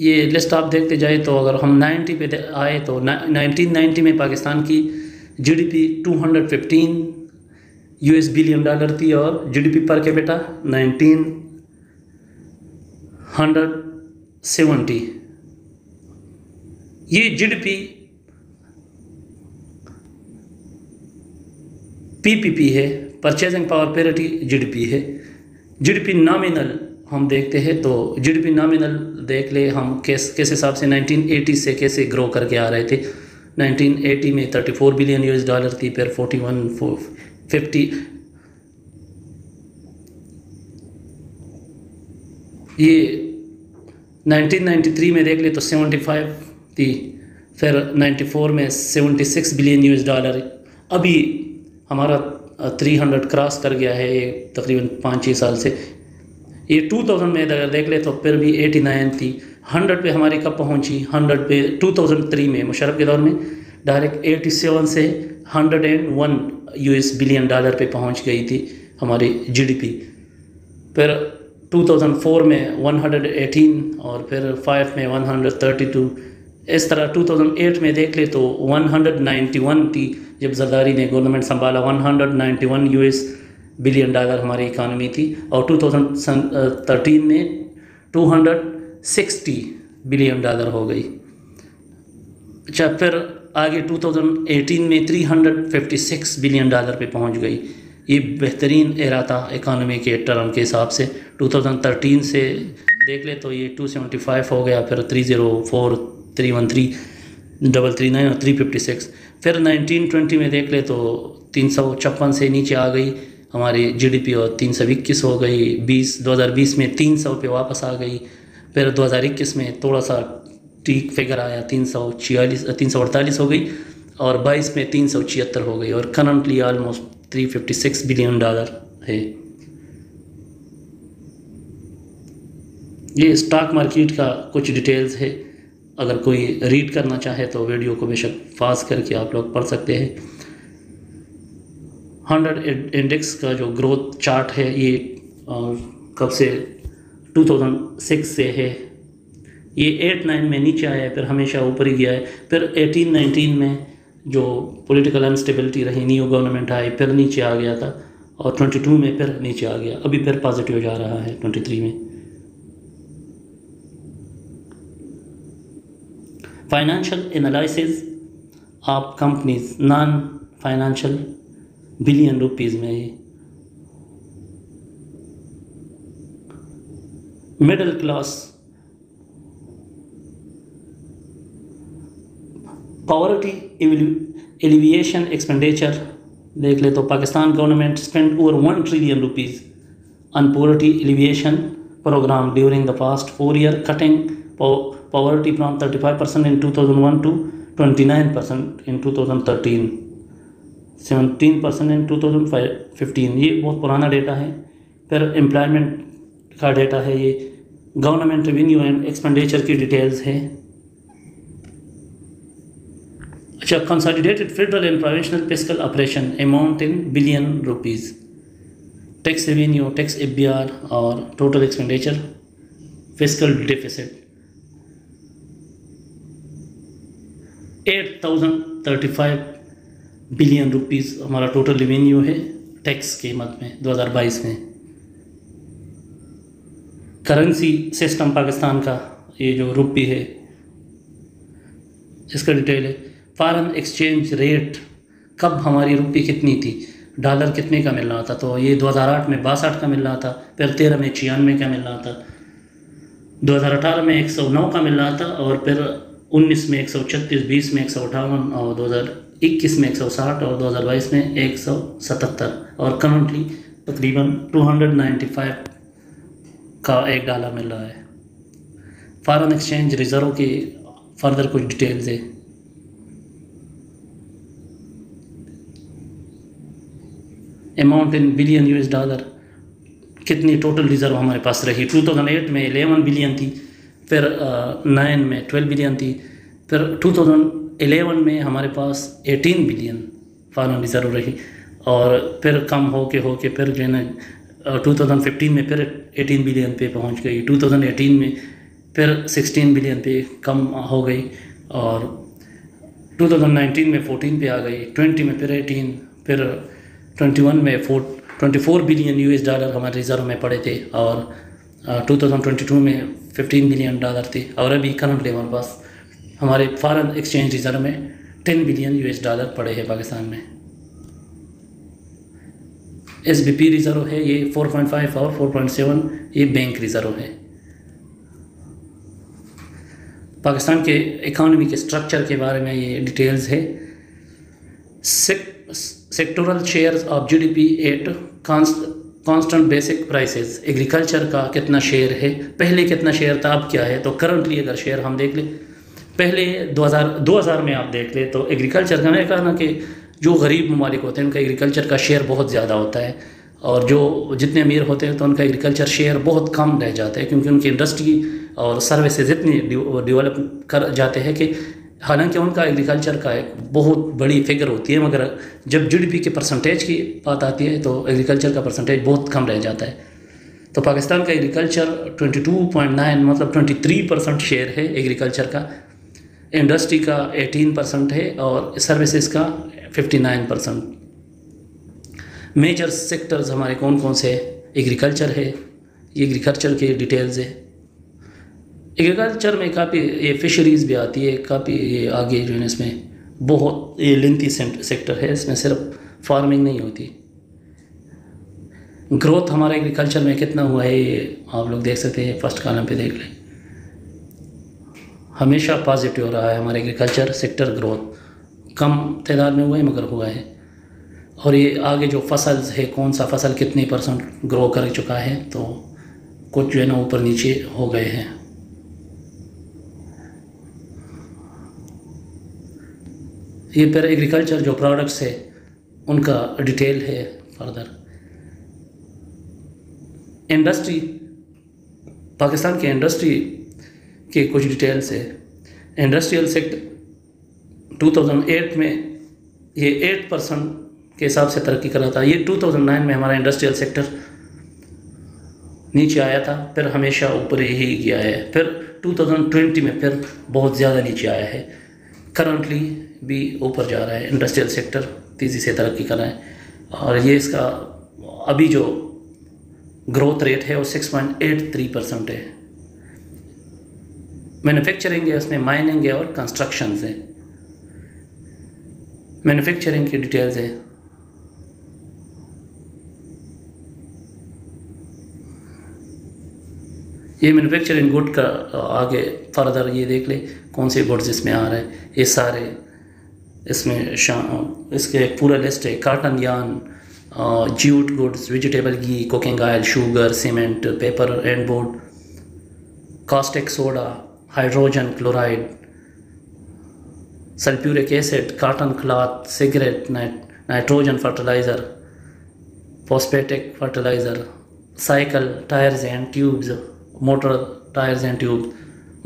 ये लिस्ट आप देखते जाए तो अगर हम 90 पे आए तो 1990 में पाकिस्तान की जीडीपी 215 यूएस बिलियन डॉलर थी और जीडीपी पर कैपिटा 1970। ये जीडीपी पीपीपी है, परचेजिंग पावर पैरिटी जीडीपी है। जीडीपी नॉमिनल हम देखते हैं तो जीडीपी नॉमिनल देख ले हम किस हिसाब से 1980 से कैसे ग्रो करके आ रहे थे। 1980 में 34 बिलियन यूएस डॉलर थी, फिर 41 50। ये 1993 में देख ले तो 75 थी, फिर 94 में 76 बिलियन यूएस डॉलर। अभी हमारा 300 क्रॉस कर गया है ये तकरीबन 5-6 साल से। ये 2000 में अगर देख ले तो फिर भी 89 थी, 100 पे हमारी कब पहुंची, 100 पे 2003 में मुशर्रफ के दौर में डायरेक्ट 87 से 101 यूएस बिलियन डॉलर पे पहुंच गई थी हमारी जीडीपी। फिर 2004 में 118 और फिर 5 में 132, इस तरह 2008 में देख ले तो 191 थी जब जरदारी ने गवर्नमेंट संभाला। 191 यूएस बिलियन डॉलर हमारी इकानमी थी और 2013 में 260 बिलियन डॉलर हो गई। अच्छा, फिर आगे 2018 में 356 बिलियन डॉलर पे पहुंच गई। ये बेहतरीन एरा था इकानमी के टर्म के हिसाब से। 2013 से देख ले तो ये 275 हो गया, फिर 304, 313, 339 और 356। फिर 1920 में देख ले तो 356 से नीचे आ गई हमारी जीडीपी और 321 हो गई। 2020 में 300 पे वापस आ गई, फिर 2021 में थोड़ा सा ठीक फिगर आया 348 हो गई और 22 में 376 हो गई और करंटली ऑलमोस्ट 356 बिलियन डॉलर है। ये स्टॉक मार्केट का कुछ डिटेल्स है, अगर कोई रीड करना चाहे तो वीडियो को बेशक फास्ट करके आप लोग पढ़ सकते हैं। 100 इंडेक्स का जो ग्रोथ चार्ट है ये कब से 2006 से है, ये 8-9 में नीचे आया है, फिर हमेशा ऊपर ही गया है, फिर 18-19 में जो पॉलिटिकल अनस्टेबिलिटी रही, न्यू गवर्नमेंट आई, फिर नीचे आ गया था, और 22 में फिर नीचे आ गया, अभी फिर पॉजिटिव जा रहा है 23 में। Financial analysis of companies non financial billion rupees में। Middle class poverty alleviation expenditure देख ले तो Pakistan government spend over 1 trillion rupees on poverty alleviation program during the past 4 years, cutting poverty from 35% in 2001 to 29% in 2013, 17% in 2015। ये बहुत पुराना data है। फिर employment का डेटा है, ये गवर्नमेंट रेवेन्यू एंड एक्सपेंडिचर की डिटेल्स है। अच्छा, consolidated federal and provincial fiscal operation amount in billion rupees, tax revenue, tax FBR और total expenditure, fiscal deficit 8,035 billion rupees हमारा टोटल रेवेन्यू है टैक्स के मत में 2022 में। करेंसी सिस्टम पाकिस्तान का, ये जो रुपी है इसका डिटेल है। फॉरेन एक्सचेंज रेट, कब हमारी रुपी कितनी थी, डॉलर कितने का मिल रहा था, तो ये 2008 में 62 का मिल रहा था, फिर 13 में 96 का मिल रहा था, 2018 में 109 का मिल रहा था, और फिर 19 में 136, 20 में 158, और 2021 में 160, और 2022 में 177, और करंटली तकरीबन 295 का $1 मिल रहा है। फॉरेन एक्सचेंज रिजर्व की फर्दर कुछ डिटेल्स है। Amount in billion US dollar, कितनी टोटल रिजर्व हमारे पास रही। 2008 में 11 बिलियन थी, फिर 9 में 12 बिलियन थी, फिर 2011 में हमारे पास 18 बिलियन फॉरेन रिजर्व रही, और फिर कम होके फिर जो है ना 2015 में फिर 18 बिलियन पे पहुंच गई, 2018 में फिर 16 बिलियन पे कम हो गई, और 2019 में 14 पे आ गई, 20 में फिर 18, फिर 21 में 24 बिलियन यूएस डॉलर हमारे रिज़र्व में पड़े थे, और 2022 में 15 बिलियन डॉलर थे, और अभी करंटली हमारे पास हमारे फॉरेन एक्सचेंज रिज़र्व में 10 बिलियन यूएस डॉलर पड़े हैं पाकिस्तान में। एसबीपी रिज़र्व है, ये 4.5 और 4.7 ये बैंक रिज़र्व है। पाकिस्तान के इकोनॉमी के स्ट्रक्चर के बारे में ये डिटेल्स है। Sectoral shares of GDP at constant basic prices, agriculture का कितना शेयर है, पहले कितना शेयर था, अब क्या है। तो करंटली अगर शेयर हम देख ले, पहले 2000 में आप देख ले तो एग्रीकल्चर का, मैंने कहा ना कि जो गरीब ममालिक होते हैं उनका एग्रीकल्चर का शेयर बहुत ज़्यादा होता है, और जो जितने अमीर होते हैं तो उनका एग्रीकल्चर शेयर बहुत कम रह जाता है, क्योंकि उनकी इंडस्ट्री और सर्विसेज इतनी डेवलप कर जाते हैं कि हालांकि उनका एग्रीकल्चर का एक बहुत बड़ी फिगर होती है, मगर जब जीडीपी के परसेंटेज की बात आती है तो एग्रीकल्चर का परसेंटेज बहुत कम रह जाता है। तो पाकिस्तान का एग्रीकल्चर 22.9 मतलब 23% शेयर है एग्रीकल्चर का, इंडस्ट्री का 18% है, और सर्विसेज का 59%। मेजर सेक्टर्स हमारे कौन कौन से, एग्रीकल्चर है, ये एग्रीकल्चर के डिटेल्स है। एग्रीकल्चर में काफ़ी ये फिशरीज़ भी आती है, काफ़ी ये आगे जो है इसमें बहुत ये लेंथी सेक्टर है, इसमें सिर्फ फार्मिंग नहीं होती। ग्रोथ हमारा एग्रीकल्चर में कितना हुआ है ये आप लोग देख सकते हैं, फर्स्ट कॉलम पे देख लें, हमेशा पॉजिटिव हो रहा है हमारा एग्रीकल्चर सेक्टर। ग्रोथ कम तादाद में हुआ है मगर हुआ है। और ये आगे जो फसल है, कौन सा फसल कितने % ग्रो कर चुका है, तो कुछ जो है ना ऊपर नीचे हो गए हैं। ये फिर एग्रीकल्चर जो प्रोडक्ट्स है उनका डिटेल है फर्दर। इंडस्ट्री, पाकिस्तान के इंडस्ट्री के कुछ डिटेल्स है। इंडस्ट्रियल सेक्टर 2008 में ये 8% के हिसाब से तरक्की कर रहा था। ये 2009 में हमारा इंडस्ट्रियल सेक्टर नीचे आया था, फिर हमेशा ऊपर ही गया है, फिर 2020 में फिर बहुत ज़्यादा नीचे आया है, करंटली भी ऊपर जा रहा है। इंडस्ट्रियल सेक्टर तेज़ी से तरक्की कर रहा है और ये इसका अभी जो ग्रोथ रेट है वो 6.83% है। मैन्युफैक्चरिंग है, उसमें माइनिंग है और कंस्ट्रक्शन है। मैन्युफैक्चरिंग की डिटेल्स है, ये मैन्युफैक्चरिंग गुड का आगे फर्दर ये देख ले कौन से गुड्स इसमें आ रहे हैं, ये सारे इसमें इसके एक पूरा लिस्ट है। Cotton yarn, jute goods, vegetable ghee, cooking oil, sugar, cement, paper and board, caustic soda, hydrogen chloride, sulphuric acid, cotton cloth, cigarette, nitrogen fertiliser, phosphatic fertiliser, cycle tyres and tubes, motor tyres and tube,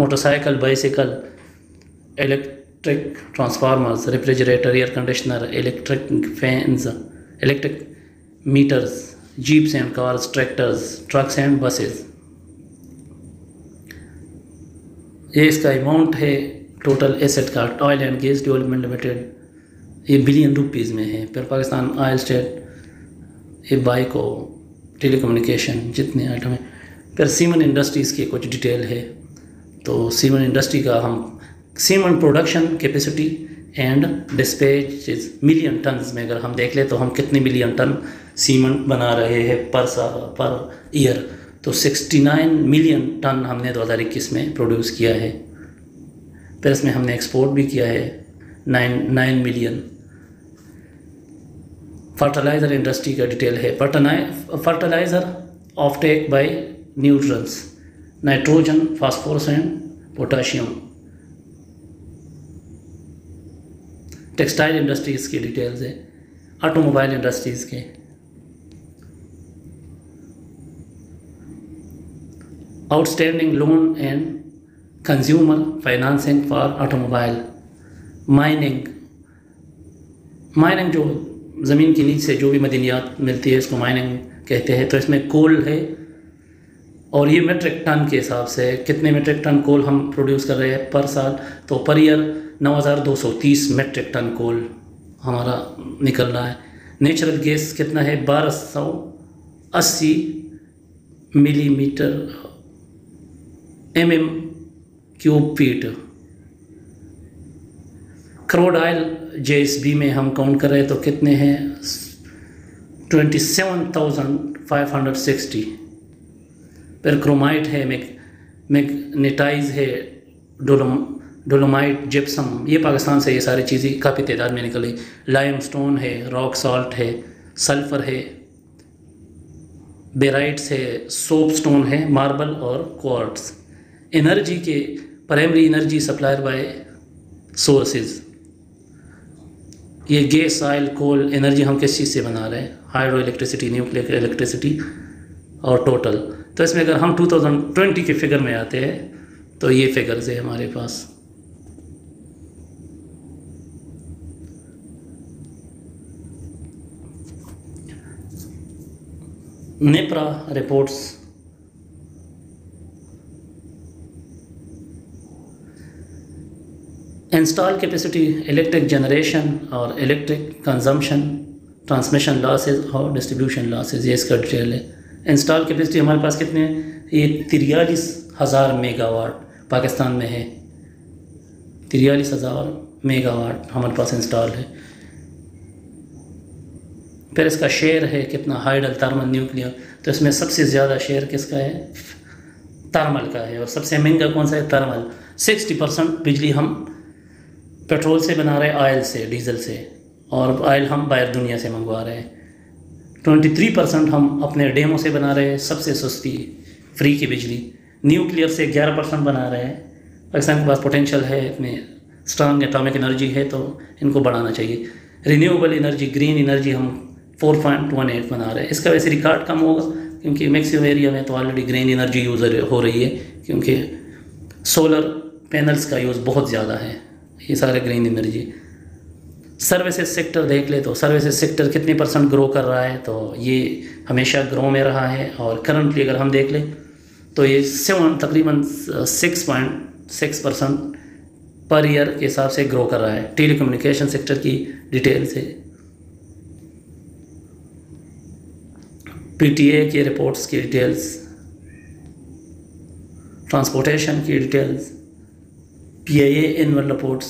motorcycle, bicycle, electric transformers, refrigerator, air conditioner, electric fans, electric meters, jeeps and cars, tractors, trucks and buses. ये इसका amount है total asset का। Oil and gas development limited ये billion rupees में है। फिर Pakistan oil state, ये बाइको, टेलीकम्युनिकेशन, जितने आइटम हैं। फिर सीमेंट इंडस्ट्रीज़ की कुछ डिटेल है। तो सीमेंट इंडस्ट्री का हम cement production capacity and dispatch million tons में अगर हम देख ले तो हम कितने मिलियन टन सीमेंट बना रहे हैं पर ईयर। तो 69 मिलियन टन हमने 2021 में प्रोड्यूस किया है। फिर इसमें हमने एक्सपोर्ट भी किया है 9 मिलियन। फर्टिलाइज़र इंडस्ट्री का डिटेल है। Fertiliser off take by nutrients, nitrogen, phosphorus and potassium. Textile industries की डिटेल्स है। ऑटोमोबाइल इंडस्ट्रीज़ के outstanding loan and consumer financing for automobile. Mining जो ज़मीन के नीचे से जो भी मदनियात मिलती है इसको माइनिंग कहते हैं। तो इसमें कोल है और ये मेट्रिक टन के हिसाब से कितने मेट्रिक टन कोल हम प्रोड्यूस कर रहे हैं पर साल। तो per year 9,230 metric ton coal हमारा निकल रहा है। नेचुरल गैस कितना है 1,280 millimetre MM³ feet. Crude oil JSB में हम काउंट कर रहे हैं तो कितने हैं 27,560। फिर क्रोमाइट है, मैग्नेटाइज है, डोलोमाइट, जिप्सम, ये पाकिस्तान से ये सारी चीज़ें काफ़ी तादाद में निकली। लाइमस्टोन है, रॉक सॉल्ट है, सल्फ़र है, बेराइट्स है, सोप स्टोन है, मार्बल और क्वार्ट्स। एनर्जी के primary energy supplier by sources. ये गैस, ऑयल, कोल, एनर्जी हम किस चीज़ से बना रहे हैं, हाइड्रो इलेक्ट्रिसिटी, न्यूक्लियर इलेक्ट्रिसिटी और टोटल। तो इसमें अगर हम 2020 के फिगर में आते हैं तो ये फिगर्स है हमारे पास। NEPRA reports, install capacity, electric generation और इलेक्ट्रिक कंजम्पशन, ट्रांसमिशन लॉसेज और डिस्ट्रीब्यूशन लॉसेज, ये इसका डिटेल है। इंस्टॉल कैपेसिटी हमारे पास कितने हैं ये 43,000 मेगावाट पाकिस्तान में है। 43,000 मेगावाट हमारे पास इंस्टॉल है। फिर इसका शेयर है कितना हाइडल, थर्मल, न्यूक्लियर। तो इसमें सबसे ज़्यादा शेयर किसका है थर्मल का है और सबसे महंगा कौन सा है थर्मल। 60% बिजली हम पेट्रोल से बना रहे हैं, ऑयल से, डीजल से, और ऑयल हम बाहर दुनिया से मंगवा रहे हैं। 23% हम अपने डेमो से बना रहे हैं, सबसे सस्ती फ्री की बिजली। न्यूक्लियर से 11% बना रहे हैं। पाकिस्तान के पास पोटेंशियल है, इतने स्ट्रांग एटॉमिक एनर्जी है तो इनको बढ़ाना चाहिए। रिन्यूएबल एनर्जी, ग्रीन एनर्जी हम 4.18 बना रहे हैं। इसका वैसे रिकॉर्ड कम होगा क्योंकि मैक्सिमम एरिया में तो ऑलरेडी ग्रीन एनर्जी यूज़ हो रही है क्योंकि सोलर पैनल्स का यूज़ बहुत ज़्यादा है, ये सारे ग्रीन एनर्जी। सर्विसेज सेक्टर देख ले तो सर्विसेज सेक्टर कितने परसेंट ग्रो कर रहा है तो ये हमेशा ग्रो में रहा है और करंटली अगर हम देख लें तो ये तकरीबन 6.6% पर ईयर के हिसाब से ग्रो कर रहा है। टेलीकम्युनिकेशन सेक्टर की डिटेल से पीटीए की रिपोर्ट्स की डिटेल्स, ट्रांसपोर्टेशन की डिटेल्स, पीआईए एनुअल रिपोर्ट्स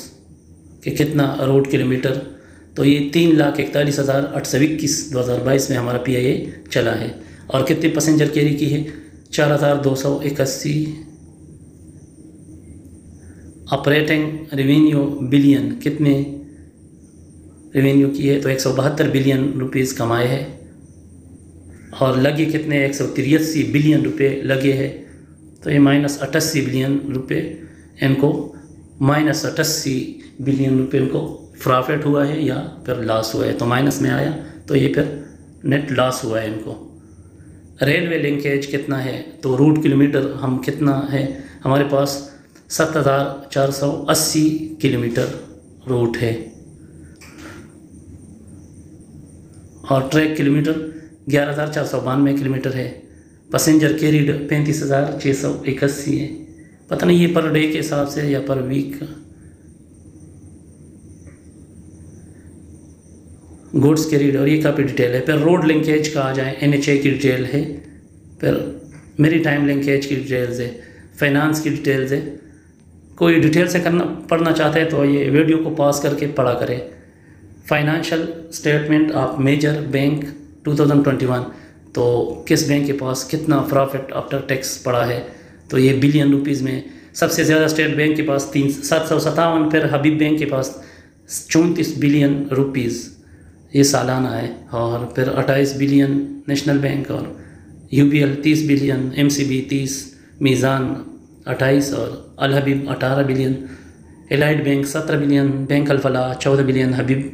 कि कितना रोड किलोमीटर, तो ये 3,41,821 2022 में हमारा पीआईए चला है और कितने पैसेंजर कैरी की है 4,281। ऑपरेटिंग रेवेन्यू बिलियन कितने रेवेन्यू की है तो 172 बिलियन रुपीस कमाए हैं और लगे कितने 183 बिलियन रुपए लगे हैं, तो ये -88 बिलियन रुपए इनको -88 बिलियन रुपए को प्रॉफिट हुआ है या फिर लॉस हुआ है, तो माइनस में आया तो ये फिर नेट लॉस हुआ है इनको। रेलवे लिंकेज कितना है तो रूट किलोमीटर हम कितना है हमारे पास 7,480 किलोमीटर रूट है और ट्रैक किलोमीटर 11,492 किलोमीटर है। पैसेंजर कैरीड 35,681 है, पता नहीं ये पर डे के हिसाब से या पर वीक। गुड्स कैरीड और ये काफ़ी डिटेल है। फिर रोड लिंकेज का आ जाए एनएचए की डिटेल है, फिर मेरी टाइम लिंकेज की डिटेल्स है, फाइनेंस की डिटेल्स है। कोई डिटेल से पढ़ना चाहते हैं तो ये वीडियो को पास करके पढ़ा करें। Financial statement of major bank 2021 तो किस बैंक के पास कितना प्रॉफिट आफ्टर टैक्स पड़ा है, तो ये बिलियन रुपीज़ में सबसे ज़्यादा स्टेट बैंक के पास 3,757, फिर हबीब बैंक के पास 34 बिलियन रुपीज़ ये सालाना है और फिर 28 बिलियन नेशनल बैंक और यूपीएल 30 बिलियन, एमसीबी 30, मीज़ान 28 और Al Habib 18 billion, Allied Bank 17 billion, bank Alfalah 14 billion, Habib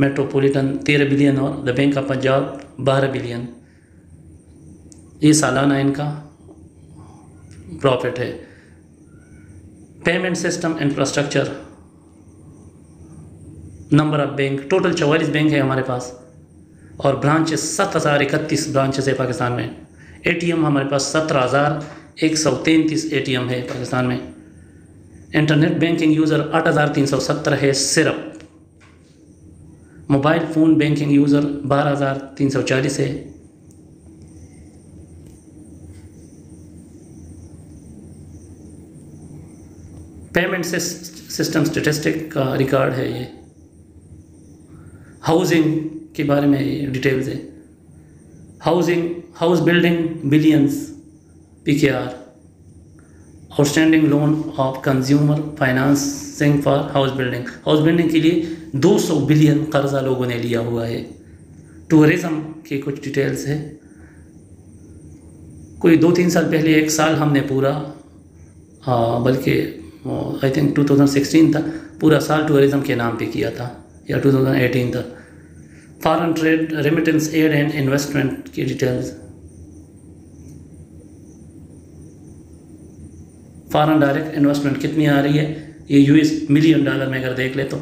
Metropolitan 13 billion और the Bank of Punjab 12 billion ये सालाना इनका प्रॉफिट है। Payment system infrastructure, number of bank, total 44 bank है हमारे पास और ब्रांचेस 7,031 ब्रांचेस है पाकिस्तान में। एटीएम हमारे पास 17,133 एटीएम है पाकिस्तान में। इंटरनेट बैंकिंग यूज़र 8,370 है सिर्फ। मोबाइल फ़ोन बैंकिंग यूज़र 12,340 है। पेमेंट सिस्टम स्टेटिस्टिक का रिकॉर्ड है ये। हाउसिंग के बारे में डिटेल्स है। Housing house building billions PKR, outstanding loan of consumer financing for house building, house building के लिए 200 बिलियन कर्जा लोगों ने लिया हुआ है। टूरिज़्म की कुछ डिटेल्स है। कोई 2-3 साल पहले एक साल हमने पूरा बल्कि आई थिंक 2016 था, पूरा साल टूरिज़्म के नाम पे किया था या 2018 था। Foreign trade remittance aid and investment की डिटेल्स। फॉरेन डायरेक्ट इन्वेस्टमेंट कितनी आ रही है ये यूएस मिलियन डॉलर में अगर देख ले तो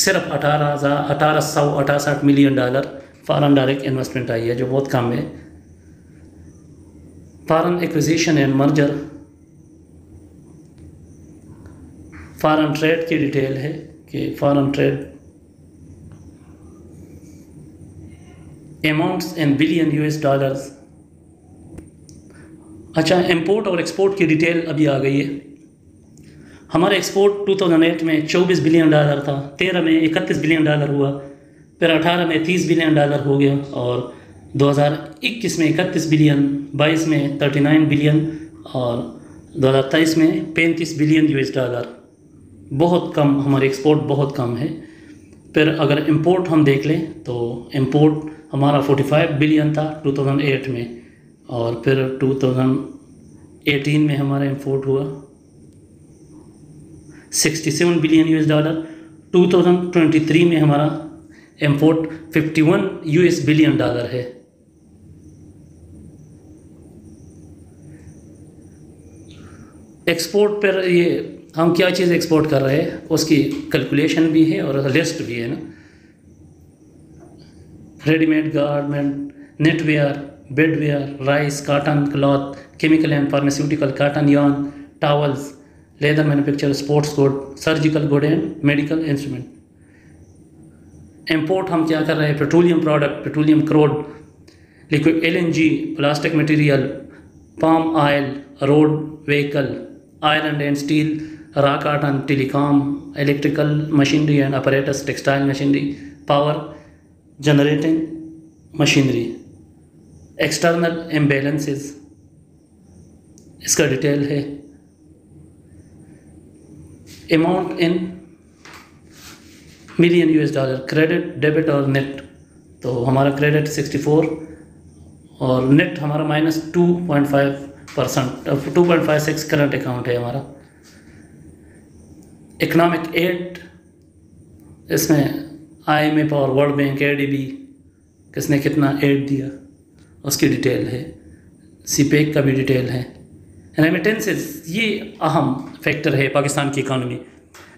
सिर्फ 18,868 million dollar foreign direct investment आई है जो बहुत कम है। Foreign acquisition and merger, foreign trade की डिटेल है कि foreign trade amounts in billion US dollars. अच्छा, इंपोर्ट और एक्सपोर्ट की डिटेल अभी आ गई है। हमारा एक्सपोर्ट 2008 में 24 बिलियन डॉलर था, 13 में 31 बिलियन डॉलर हुआ, फिर 18 में 30 बिलियन डॉलर हो गया और 2021 में 31 बिलियन, 22 में 39 बिलियन और 2023 में 35 बिलियन यूएस डॉलर। बहुत कम, हमारे एक्सपोर्ट बहुत कम है। फिर अगर इंपोर्ट हम देख लें तो इंपोर्ट हमारा 45 बिलियन था 2008 में और फिर 2018 में हमारा इंपोर्ट हुआ 67 बिलियन यूएस डॉलर। 2023 में हमारा इंपोर्ट 51 यूएस बिलियन डॉलर है। एक्सपोर्ट पर ये हम क्या चीज़ एक्सपोर्ट कर रहे हैं उसकी कैलकुलेशन भी है और लिस्ट भी है ना। Readymade garment, knitwear, bedware, rice, cotton, cloth, chemical and pharmaceutical, cotton yarn, towels, leather manufacture, sports goods, surgical goods and medical instrument. Import हम क्या कर रहे हैं? Petroleum product, petroleum crude, liquid LNG, plastic material, palm oil, road vehicle, iron and steel, raw cotton, telecom, electrical machinery and apparatus, textile machinery, power generating machinery, external imbalances, इसका detail है. Amount in million US dollar, credit, debit और net. तो हमारा credit 64 और net हमारा -2.5%, 2.56 current account है हमारा. Economic aid, इसमें IMF और वर्ल्ड बैंक, ADB, किसने कितना एड दिया उसकी डिटेल है. सीपेक का भी डिटेल है. रेमिटेंसेस, ये अहम फैक्टर है पाकिस्तान की इकॉनमी.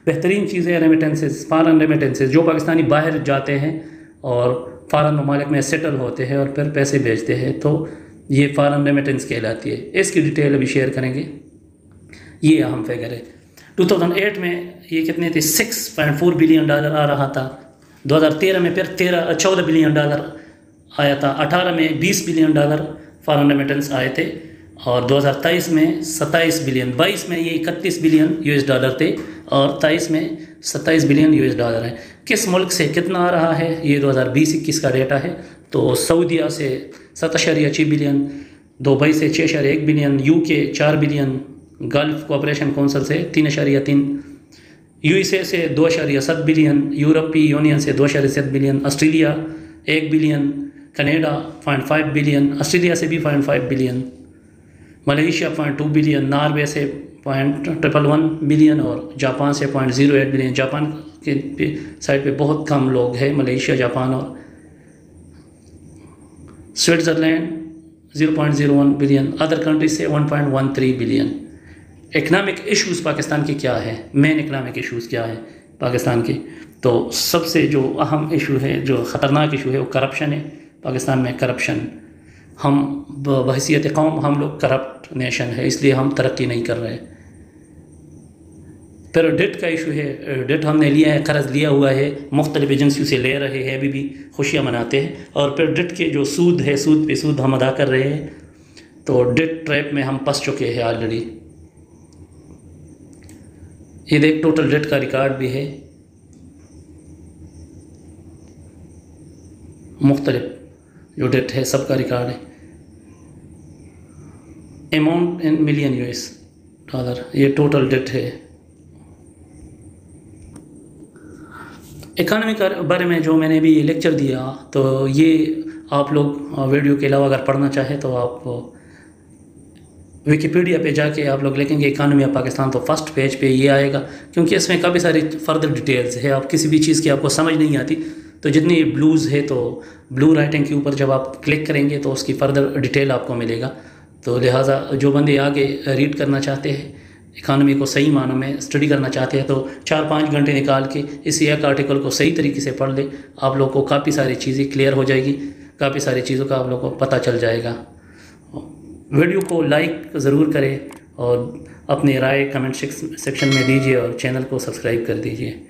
बेहतरीन चीज़ है रेमिटेंसेस, फ़ारन रेमिटेंसेस, जो पाकिस्तानी बाहर जाते हैं और फ़ारन ममालिक में सेटल होते हैं और फिर पैसे भेजते हैं, तो ये फ़ारन रेमिटेंस कहलाती है. इसकी डिटेल अभी शेयर करेंगे. ये अहम फिगर है. 2008 में ये कितने थे? 6.4 बिलियन डॉलर आ रहा था. 2013 में फिर 14 बिलियन डॉलर आया था. 18 में 20 बिलियन डॉलर फ़ारन रेमिटेंस आए थे और 2023 में 27 बिलियन, 22 में ये 31 बिलियन US डॉलर थे और 23 में 27 बिलियन US डॉलर है. किस मुल्क से कितना आ रहा है, ये 2020-21 का डेटा है. तो सऊदीया से 7.6 बिलियन, दुबई से 6.1 billion, UK 4 billion, gulf cooperation council से 3.3, USA से 2.7 बिलियन, यूरोपीय यूनियन से 2.7 billion, Australia 1 billion, Canada 0.5 billion, Australia से भी 0.5 बिलियन, मलेशिया 0.2 बिलियन, नॉर्वे से 0.111 बिलियन और जापान से 0.08 बिलियन. जापान के साइड पे बहुत कम लोग हैं, मलेशिया, जापान और स्विट्ज़रलैंड 0.01 बिलियन, अदर कंट्रीज से 1.13 बिलियन. इकनॉमिक इश्यूज़ पाकिस्तान के क्या है? मेन इकनॉमिक इश्यूज़ क्या है पाकिस्तान के? तो सबसे जो अहम इशू है, जो ख़तरनाक इशू है, वो करप्शन है. पाकिस्तान में करप्शन, हम बहसीत कौम हम लोग करप्ट नेशन है, इसलिए हम तरक्की नहीं कर रहे. फिर डेट का इशू है. डेट हमने लिया है, कर्ज लिया हुआ है, मुख्तलिफ एजेंसियों से ले रहे हैं, अभी भी खुशियाँ मनाते हैं. और फिर डेट के जो सूद है, सूद पे सूद हम अदा कर रहे हैं, तो डेट ट्रैप में हम फंस चुके हैं ऑलरेडी. ये देख टोटल डेट का रिकॉर्ड भी है, मुख्तलिफ जो डेट है सबका रिकॉर्ड है. Amount in million US dollar, ये टोटल डेट है. इकॉनमी के बारे में जो मैंने भी लेक्चर दिया, तो ये आप लोग वीडियो के अलावा अगर पढ़ना चाहे तो आप विकिपीडिया पे जाके आप लोग लिखेंगे इकॉनमी ऑफ पाकिस्तान, तो फर्स्ट पेज पे ये आएगा, क्योंकि इसमें काफ़ी सारी फर्दर डिटेल्स है. आप किसी भी चीज़ की आपको समझ नहीं आती तो जितनी ब्लूज़ है, तो ब्लू राइटिंग के ऊपर जब आप क्लिक करेंगे तो उसकी फर्दर डिटेल आपको मिलेगा. तो लिहाजा जो बंदे आगे रीड करना चाहते हैं, इकॉनमी को सही मानों में स्टडी करना चाहते हैं, तो 4-5 घंटे निकाल के इसी एक आर्टिकल को सही तरीके से पढ़ ले, आप लोग को काफ़ी सारी चीज़ें क्लियर हो जाएगी, काफ़ी सारी चीज़ों का आप लोग को पता चल जाएगा. वीडियो को लाइक ज़रूर करें और अपनी राय कमेंट सेक्शन में दीजिए और चैनल को सब्सक्राइब कर दीजिए.